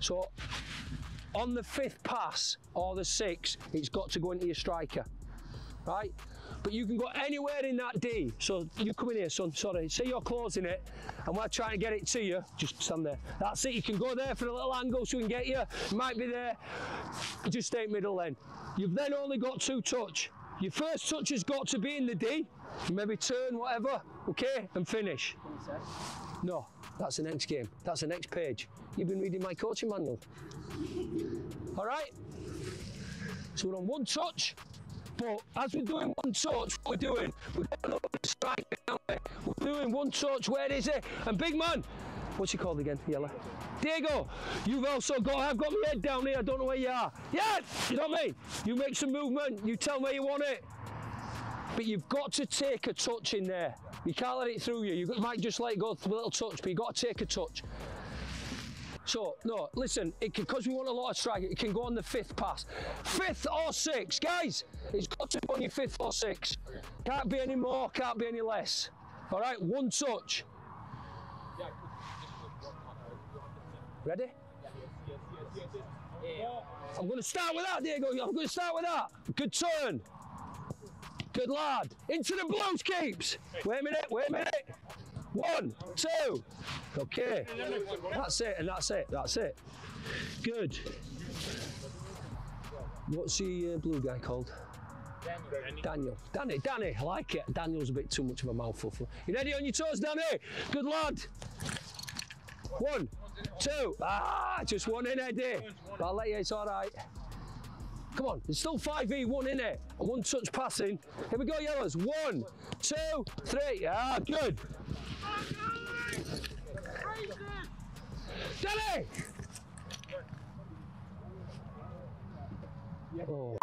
So, on the fifth pass or the sixth, it's got to go into your striker, right? But you can go anywhere in that D. So you come in here, son. Sorry. Say you're closing it, and we're trying to get it to you. Just stand there. That's it. You can go there for a little angle so we can get you. You might be there. You just stay middle then. You've then only got two touch. Your first touch has got to be in the D. Maybe turn, whatever. Okay, and finish. No, that's the next game. That's the next page. You've been reading my coaching manual. All right. So we're on one touch. But as we're doing one touch, what we're doing, we're getting over the Right, we're doing one touch, where is it? And big man, what's he called again? Yellow. Diego, you've also got, I've got my head down here, I don't know where you are. Yeah, you know what I mean? You make some movement, you tell me where you want it. But you've got to take a touch in there. You can't let it through you. You might just let it go through a little touch, but you've got to take a touch. So, no, listen, because we want a lot of strike, it can go on the fifth pass. Fifth or six, guys, it's got to go on your fifth or six. Can't be any more, can't be any less. All right, one touch. Ready? I'm going to start with that, Diego. I'm going to start with that. Good turn. Good lad. Into the blues, keeps. Wait a minute, wait a minute. 1, 2. Okay. That's it, and that's it, that's it. Good. What's the blue guy called? Daniel. Danny, I like it. Daniel's a bit too much of a mouthful. You ready on your toes, Danny? Good lad. 1, 2. Ah, just one in, Eddie. But I'll let you, it's all right. Come on, there's still 5v1 in it. One touch passing. Here we go, yellows. 1, 2, 3. Ah, good. Danny! Oh.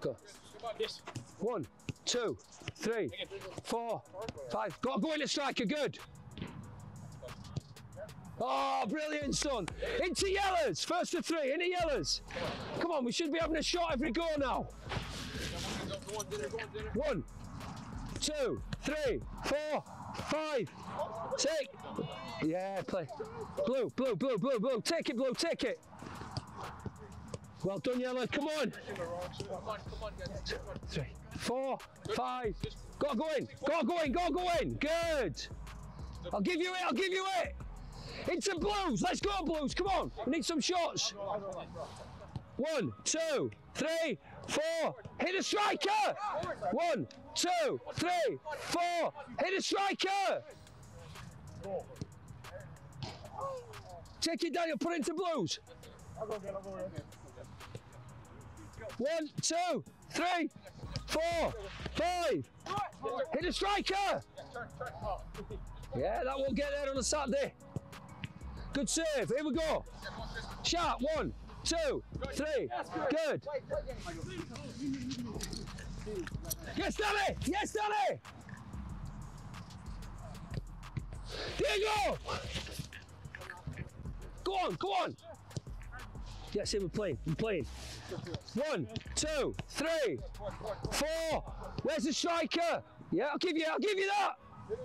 Go. 1, 2, 3, 4, 5. Got to go in the striker, good. Oh, brilliant, son. Into yellows. First to three, into yellows. Come on, we should be having a shot every go now. 1, 2, 3, 4, 5, 6. Yeah, play. Blue. Take it, blue, take it. Well done, yellow. Come on. 3, 4, 5. Go in. Good. I'll give you it. Into blues, let's go blues, come on, we need some shots. 1, 2, 3, 4, hit a striker! 1, 2, 3, 4, hit a striker! Take it, Daniel, put it into blues. 1, 2, 3, 4, 5, hit a striker! Yeah, that won't get there on a Saturday. Good save, here we go. Sharp, 1, 2, 3, good. Yes, Danny! Diego! Go on. Yes, here we're playing. 1, 2, 3, 4. Where's the striker? Yeah, I'll give you that.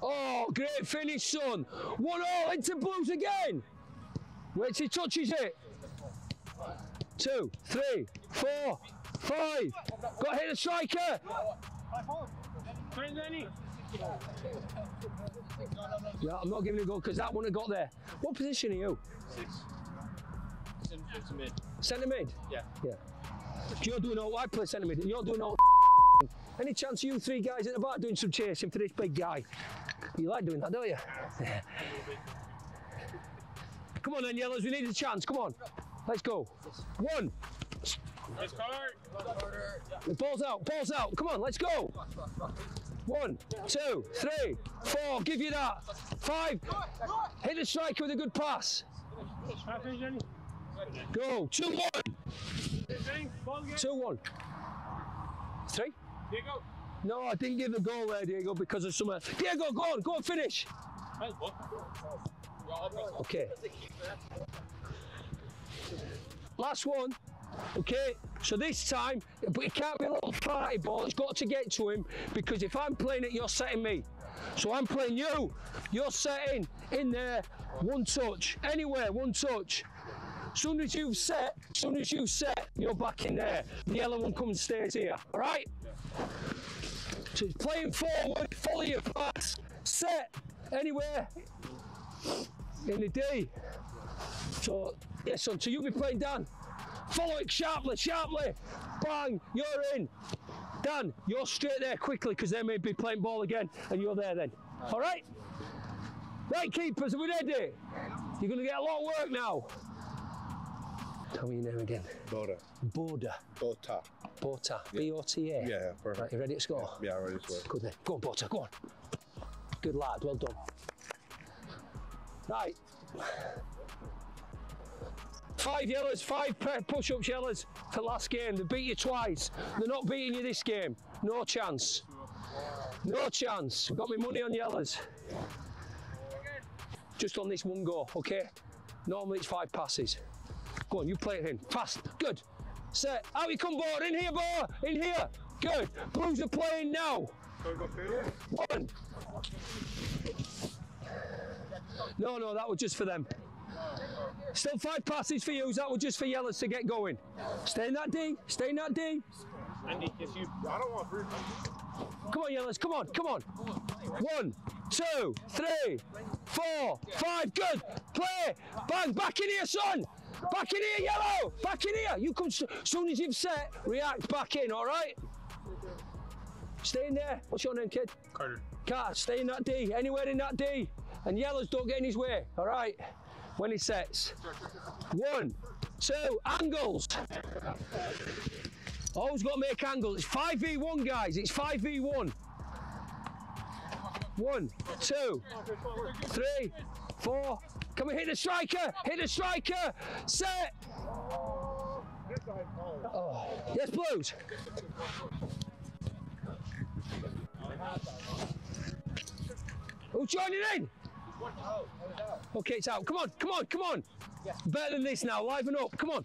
Oh, great finish, son. 1-0 into blues again. Wait till he touches it. 2, 3, 4, 5. Got to hit a striker. Yeah, I'm not giving it a go because that one I got there. What position are you? 6. Centre-mid. Centre-mid? Yeah. You're doing all, I play centre-mid, and you're doing all. Any chance of you three guys at the back doing some chasing for this big guy? You like doing that, don't you? Come on then, yellows, we need a chance, come on. Let's go. 1. It's Carter. The ball's out, come on, let's go. 1, 2, 3, 4, give you that. 5, hit the striker with a good pass. Go, 2-1. 2-1. 3? Diego? No, I didn't give the goal there, Diego, because of some... Diego, go on, finish! Okay. Last one. Okay, so this time, but it can't be a little party ball, it's got to get to him, because if I'm playing it, you're setting me. So I'm playing you, you're setting, in there, one touch, anywhere, one touch. Soon as you've set, you're back in there. The yellow one comes and stays here, all right? So he's playing forward, follow your pass, set, anywhere, in the D. So, yes, son, so you'll be playing Dan. Follow it sharply, bang, you're in. Dan, you're straight there quickly, because they may be playing ball again, and you're there then, all right? Right, keepers, are we ready? You're going to get a lot of work now. Tell me your name again. Bota. Bota. Bota. Bota. B-O-T-A? Yeah, perfect. Right, you ready to score? Yeah, ready to score. Good then. Go on, Bota, go on. Good lad, well done. Right. 5 yellows, 5 push-ups yellows for last game. They beat you twice. They're not beating you this game. No chance. No chance. Got me money on yellows. Just on this one go, okay? Normally it's 5 passes. Go on, you play it in. Fast. Good. Set. Out you come, Bo. In here, Bo. In here. Good. Blues are playing now. One. No, no, that was just for them. Still 5 passes for you. That was just for yellows to get going. Stay in that D. Stay in that D. Andy, if you... I don't want... Come on, yellows. Come on. Come on. 1, 2, 3, 4, 5. Good. Play. Bang. Back in here, son. Back in here, yellow! Back in here! You come, soon as you've set, react back in, all right? Stay in there. What's your name, kid? Carter. Carter, stay in that D, anywhere in that D. And yellows don't get in his way, all right? When he sets. 1, 2, angles. Always got to make angles. It's 5v1, guys, it's 5v1. 1, 2, 3, 4. Can we hit the striker? Hit the striker! Set! Oh. Yes, Blues! Who's joining in? Okay, it's out. Come on, come on, come on! Better than this now, liven up, come on!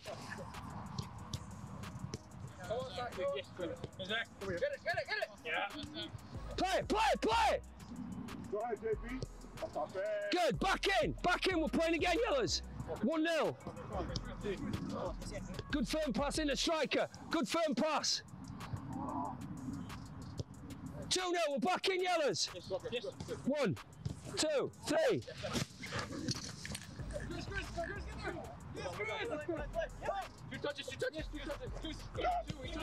Get it! Yeah. Play! Go ahead, JP. Good, back in, we're playing again, yellows. 1-0. Good firm pass in the striker, good firm pass. 2-0, we're back in, yellows. 1, 2, 3. You touch it. You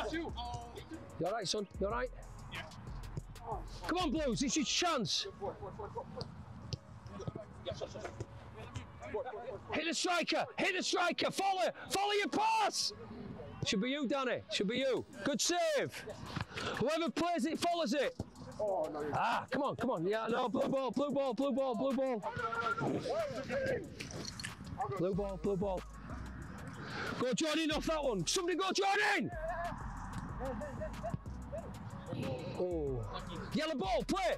alright, son, you alright? Yeah. Come on, Blues, it's your chance. Hit the striker! Hit the striker! Follow! Follow your pass! Should be you, Danny. Should be you. Good save. Whoever plays it follows it. Ah, come on, come on. Yeah, no, blue ball. Blue ball. Go Jordan off that one. Somebody go Jordan! Oh. Yellow ball, play!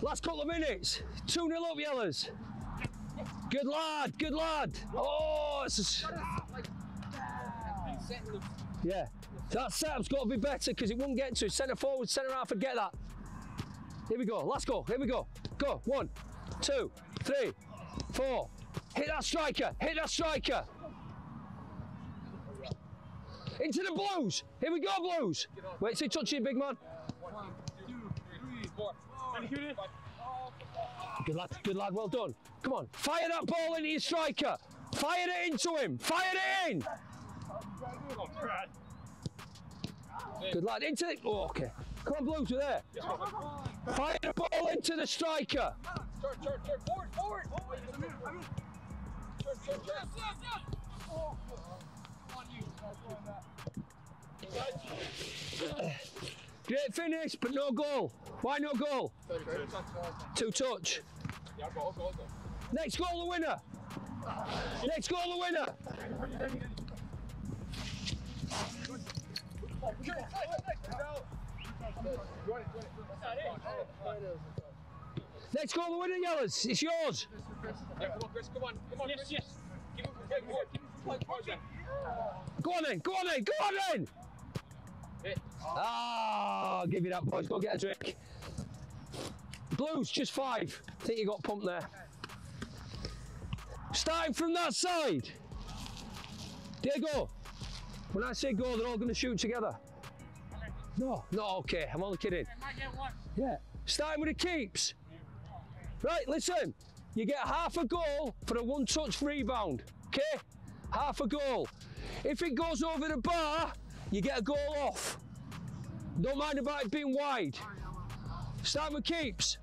Last couple of minutes. 2-0 up, yellows. Good lad, good lad. Oh, it's a... Yeah, that setup's got to be better because it won't get to centre forward, centre half would get that. Here we go, last goal, here we go. Go, 1, 2, 3, 4. Hit that striker, hit that striker. Into the Blues! Here we go, Blues! Wait, see, touch you, big man. 1, 2, 3, 4. Good lad, well done. Come on, fire that ball into your striker. Fire it into him, fire it in! Good lad, into the... Oh, okay. Come on, Blues, we're there. Fire the ball into the striker. Turn, forward! Turn. Great finish, but no goal. Why no goal? 2 touch. Next goal, the winner. Next goal, the winner. Next goal, the winner, yellows. It's yours. Yeah, come on, Chris. Come on. Yes. Keep it forward. Go on then! Ah, give you that, boys. Go get a drink. Blues, just 5. I think you got pumped there. Starting from that side. Diego, when I say go, they're all going to shoot together. No, not okay. I'm only kidding. Yeah. Starting with the keeps. Right, listen. You get half a goal for a 1-touch rebound. Okay? Half a goal. If it goes over the bar, you get a goal off. Don't mind about it being wide. Start with keeps.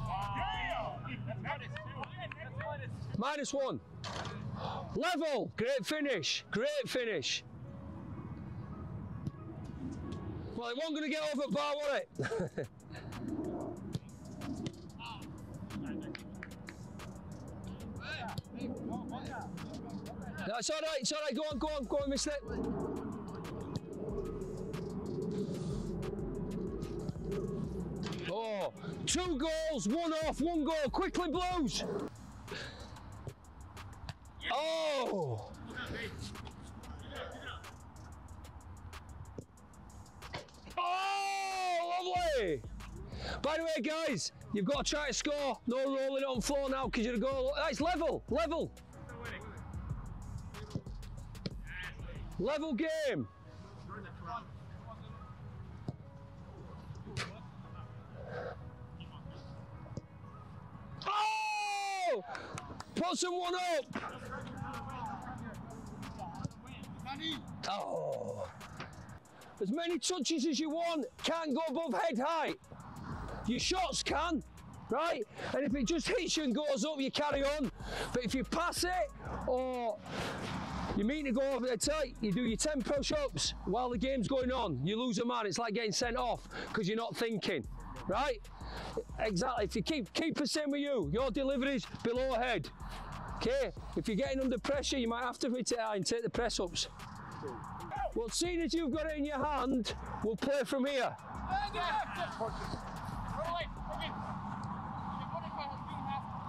Oh, yeah. -1. Level, great finish, great finish. Well, it wasn't going to get over bar, was it? No, it's all right, go on, mister. Oh, 2 goals, 1 off, 1 goal, quickly Blues. Oh! Oh, lovely! By the way, guys, you've got to try to score. No rolling on floor now because you're a goal. That's level. Level game. Oh! Put someone up. Oh! As many touches as you want, can't go above head height. Your shots can, right? And if it just hits you and goes up, you carry on. But if you pass it or you mean to go over the tight, you do your 10 push-ups while the game's going on. You lose a man, it's like getting sent off because you're not thinking, right? Exactly, if you keep the same with you, your deliveries below head. Okay, if you're getting under pressure, you might have to retire and take the press-ups. Well, seeing as you've got it in your hand, we'll play from here.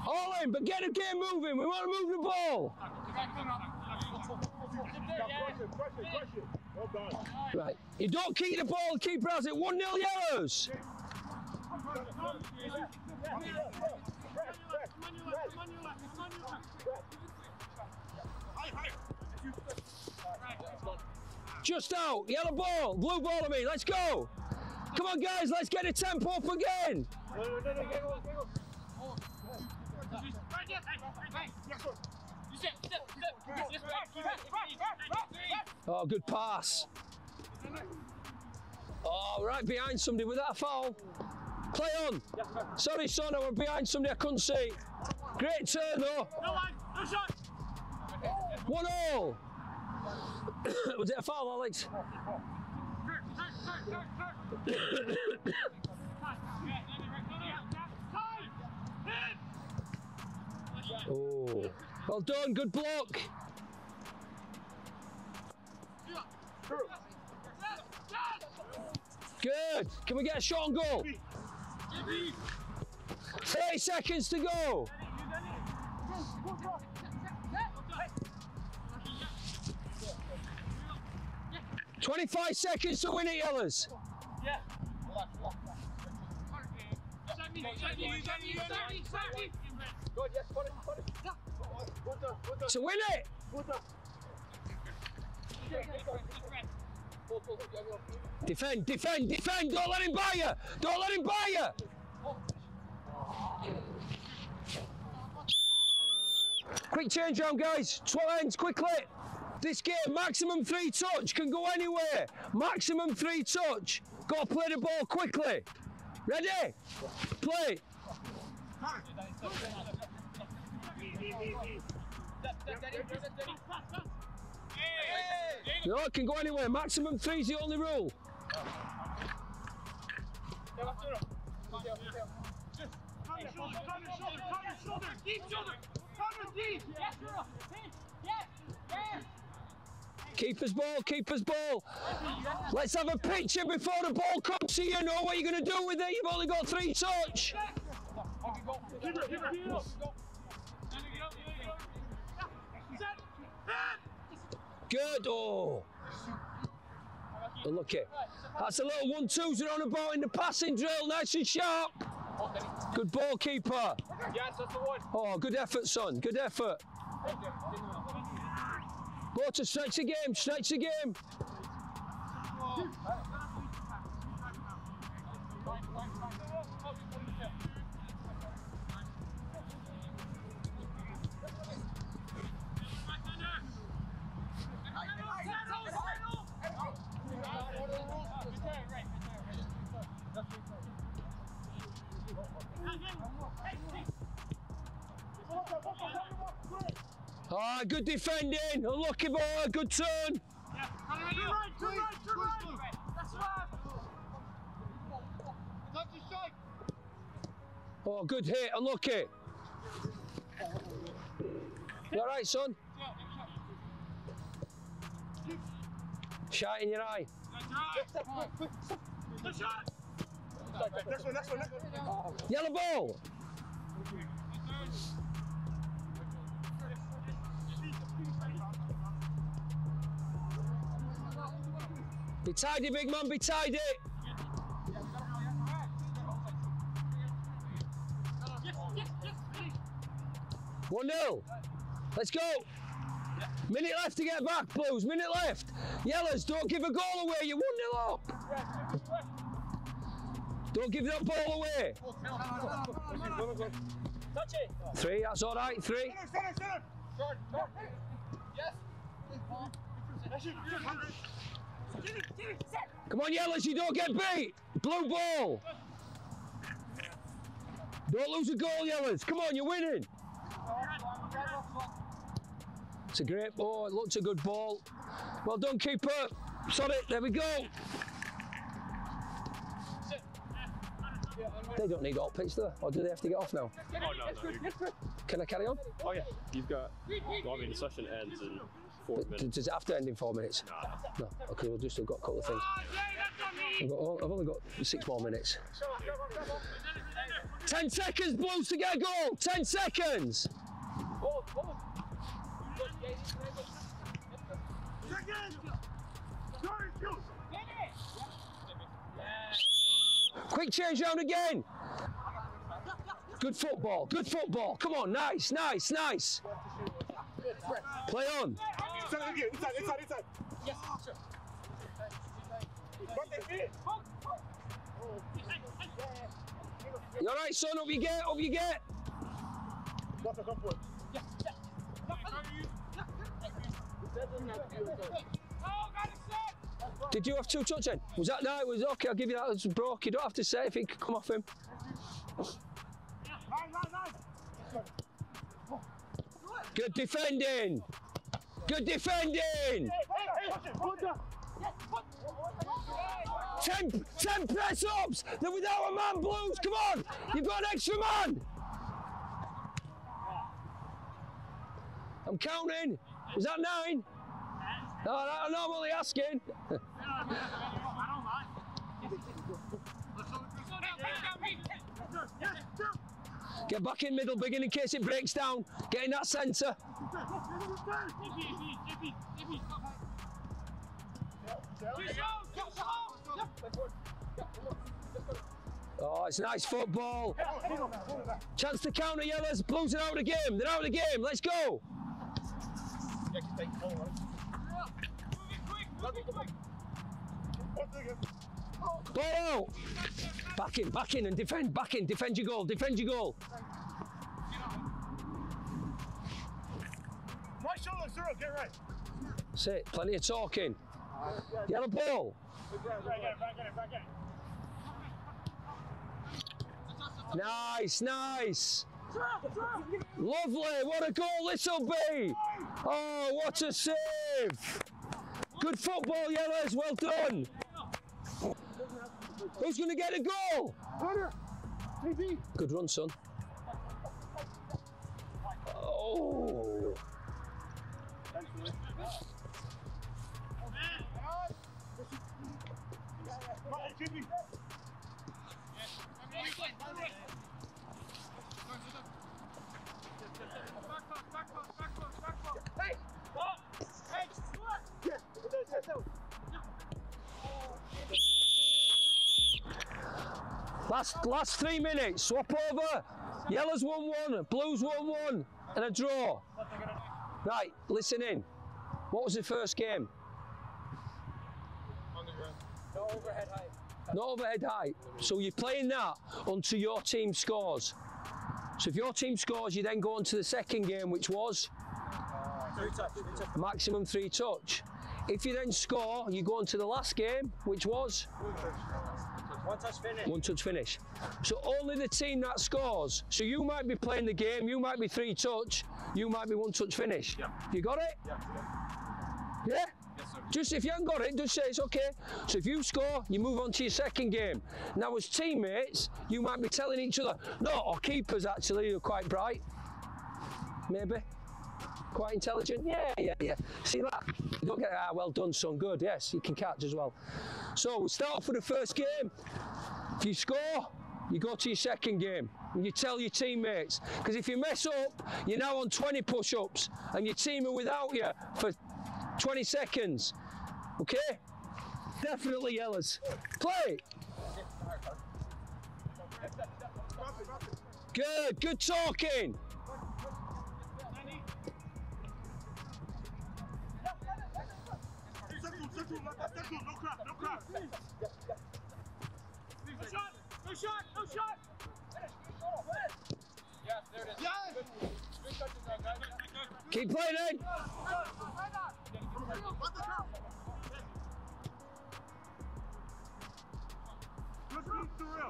All in, but get the game moving. We want to move the ball. Right. You don't keep the ball, keeper has it. 1-0 Yellows. Just out. Yellow ball. Blue ball to me. Let's go. Come on, guys. Let's get the tempo up again. No. Oh, good pass. Oh, right behind somebody with that foul. Play on. Sorry, son, I was behind somebody I couldn't see. Great turn, though. 1-1. Was it a foul, Alex? Oh, well done, good block. Good. Can we get a shot on goal? 30 seconds to go. $25 seconds to win it, Ellis. Yeah. To win it. Defend. Don't let him buy you. Quick change round, guys. 12 ends quickly. This game, maximum 3 touch, can go anywhere. Maximum 3 touch. Got to play the ball quickly. Ready? Play. No, it can go anywhere. Maximum 3 is the only rule. Keeper's ball. Let's have a picture before the ball comes so you know what you're going to do with it. You've only got 3 touch. Good. Oh. Unlucky. That's a little 1-2s around about in the passing drill. Nice and sharp. Good ball, keeper. Yes, that's the one. Oh, good effort, son. Good effort. Bota, stretch the game. Ah, oh, good defending. Unlucky ball. Good turn. Yeah, Good right. That's right. Oh, good hit. Unlucky. You all right, son? Shot in your eye. Good shot. Next one. Yellow ball. Be tidy, big man, be tidy. Yes. 1-0. Let's go. Yeah. Minute left to get back, Blues. Minute left. Yellows, don't give a goal away. You're 1-0 up. Don't give that ball away. Touch it. 3, that's all right. 3. Come on, Yellows, you don't get beat. Blue ball. Don't lose a goal, Yellers. Come on, you're winning. It's a great ball. It looks a good ball. Well done, keeper. Sorry, there we go. They don't need all pitch there, or do they have to get off now? Oh, no. Can I carry on? Oh, yeah. You've got, well, I mean, the session ends in 4 minutes. Does it have to end in 4 minutes? No. Okay, we'll just have got a couple of things. I've only got 6 more minutes. 10 seconds, Blues, to get a goal. 10 seconds. Quick change round again. Good football. Come on, nice. Play on. Inside. Yes, sir. You all right, son? Up you get. Did you have 2 touching? Was that? No, it was okay. I'll give you that. It's broke. You don't have to say if it could come off him. Good defending. 10 press-ups! They're without a man, Blues! Come on! You've got an extra man! I'm counting! Is that 9? No, I'm normally asking! Get back in middle, Biggin, in case it breaks down. Get in that centre. Oh, it's nice football. Chance to counter, Yellers. Blues are out of the game. They're out of the game. Let's go. Ball out. Back in, and defend. Defend your goal. My shoulder, sir. Get right. That's it. Plenty of talking. Yellow ball. Nice. Lovely. What a goal this'll be. Oh, what a save. Good football, Yellows. Well done. Who's going to get a goal? Hunter. Good run, son. Oh. Last 3 minutes, swap over. Yellow's 1-1, Blues 1-1, and a draw. Right, listen in. What was the first game? No overhead height. No overhead height. So you're playing that until your team scores. So if your team scores, you then go on to the second game, which was? 3-touch. Maximum 3-touch. If you then score, you go on to the last game, which was? 3-touch. One touch finish. One touch finish. So only the team that scores. So you might be playing the game, you might be three touch, you might be one touch finish. Yeah. You got it? Yeah. Yeah? Yes, sir. Just if you haven't got it, just say it's okay. So if you score, you move on to your second game. Now as teammates, you might be telling each other, no, our keepers actually are quite bright. Maybe. Quite intelligent. Yeah, yeah, yeah. See that? Don't get, ah, well done, son. Good. Yes, you can catch as well. So we start off with the first game. If you score, you go to your second game and you tell your teammates. Because if you mess up, you're now on 20 push-ups and your team are without you for 20 seconds. Okay? Definitely yellers. Play. Good. Good talking. No crap, no crap. No shot, no shot, no shot. Yeah, there it is. Yeah. Good touches now, guys. Keep playing, Ed. Let's move the rail.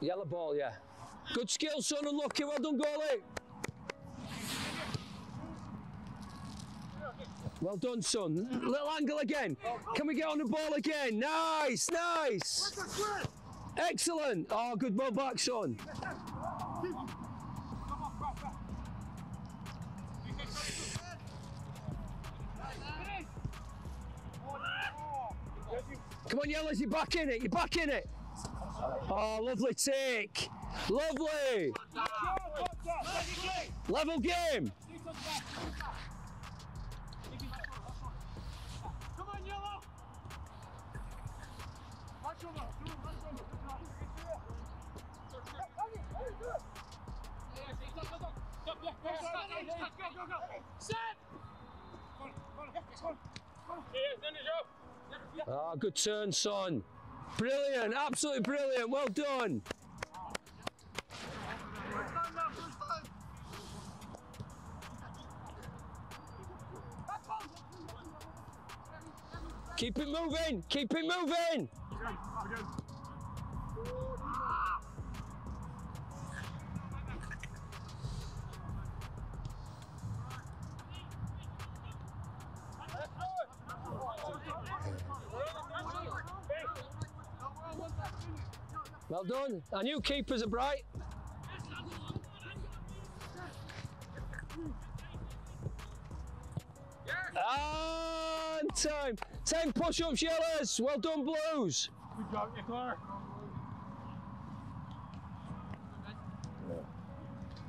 Yellow ball, yeah. Good skill, son, and lucky. Well done, goalie. Well done, son. Little angle again. Can we get on the ball again? Nice, nice. Excellent. Oh, good ball back, son. Come on, Ellis, you're back in it. You're back in it. Oh, lovely take. Lovely. Level game. Ah, oh, good turn, son. Brilliant, absolutely brilliant. Well done. Keep it moving. Keep it moving. Well done. Our new keepers are bright. Yes. And time. 10 push-ups, yellows. Well done, blues. Good job, Connor.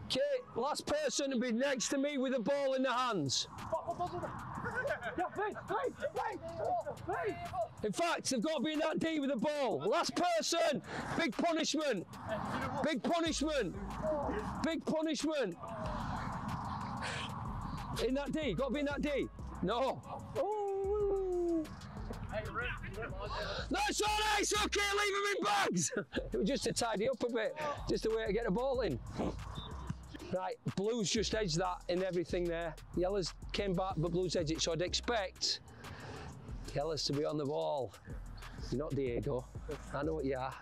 Okay, last person to be next to me with the ball in the hands. In fact, they've got to be in that D with the ball. Last person, big punishment. Big punishment. Big punishment. In that D, got to be in that D. No. Ooh. No, it's all right, it's okay, leave him in bags. It was just to tidy up a bit, just a way to get the ball in. Right, blues just edged that in everything there. Yellows came back, but blues edged it, so I'd expect Ellis to be on the ball. You're not Diego. I know what you are.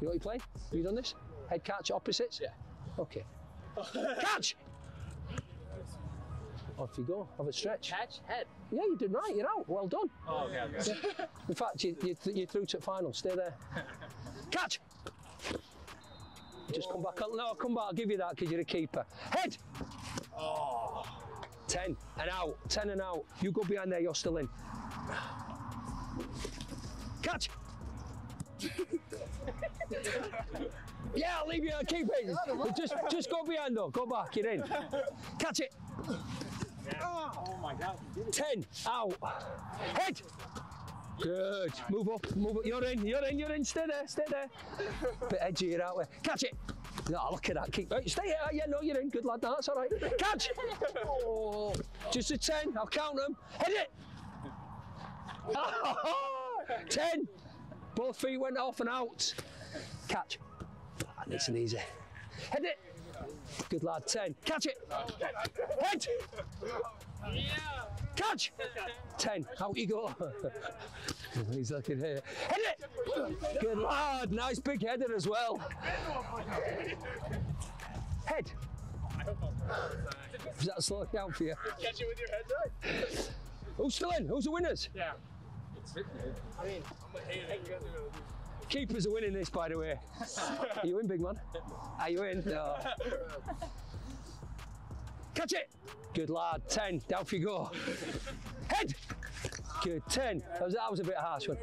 You know what you play? Have you done this? Head catch, opposites? Yeah. Okay. Catch! Off you go. Have a stretch. Catch, head. Yeah, you did right. You're out. Well done. Oh, okay, okay. In fact, you're through to the final. Stay there. Catch! Just come back. No, come back. I'll give you that because you're a keeper. Head! Oh. 10 and out, 10 and out. You go behind there, you're still in. Catch! Yeah, I'll leave you, I'll keep it. Just go behind though, go back, you're in. Catch it! Oh my God. 10, out. Head! Good, move up, move up. You're in, you're in, you're in. Stay there, stay there. Bit edgy, you're out there. Catch it! No, look at that. Keep right. Stay here. Yeah, no, you're in. Good lad. That's all right. Catch. Oh, just a 10. I'll count them. Hit it. Oh, 10. Both feet went off and out. Catch. Ah, nice and easy. Hit it. Good lad. 10. Catch it. Head. Yeah. Catch! 10. Out you go. He's looking here. Hit it! Good lad. Nice big header as well. Head. Does that slow down for you? Catch it with your head. Who's still in? Who's the winners? Yeah. I mean, I'm a hater. Keepers are winning this, by the way. Are you in, big man? Are you in? No. Catch it! Good lad, 10. Down for you go. Head! Good, 10. That was a bit harsh one.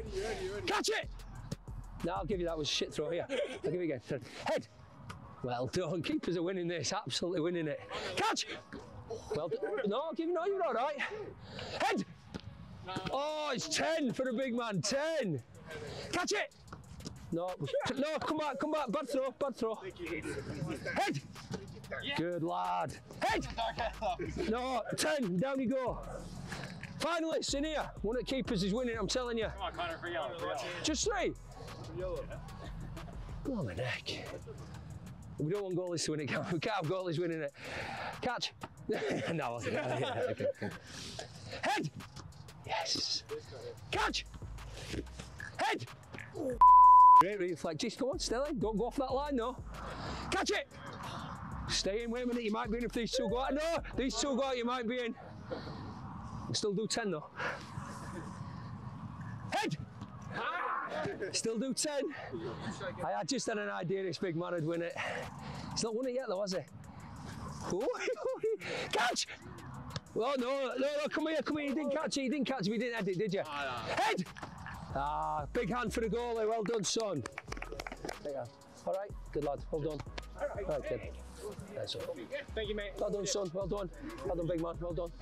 Catch it! No, I'll give you that. Was shit throw here. I'll give you again. 10. Head! Well done. Keepers are winning this. Absolutely winning it. Catch! Well done. No, you're all right. Head! Oh, it's 10 for the big man. 10. Catch it! No, no, come back, come back. Bad throw, bad throw. Head! Good lad. Head! No, 10, down you go. Finally, Sinia. One of the keepers is winning, I'm telling you. Come on, Connor, for yellow. Just three. For yellow. Oh, my neck. We don't want goalies to win it, can we? We can't have goalies winning it. Catch. No, I can't. Okay. Head! Yes. Catch! Head! Great reflex. Just come on, Stelly. Don't go off that line, though. Catch it! Stay in, wait a minute. You might be in if these two go out. No! These two go out, you might be in. Still do 10, though. Head! Still do 10. I just had an idea this big man would win it. He's not won it yet, though, has he? Catch! Oh, no, no, no, come here, come here. You didn't catch it, you didn't catch it. You didn't head it, did you? Head! Ah, big hand for the goalie, well done, son. Big hand. All right, good lad, well done. All right, kid. Thank you, mate. Well done, son, well done. Well done, big man, well done.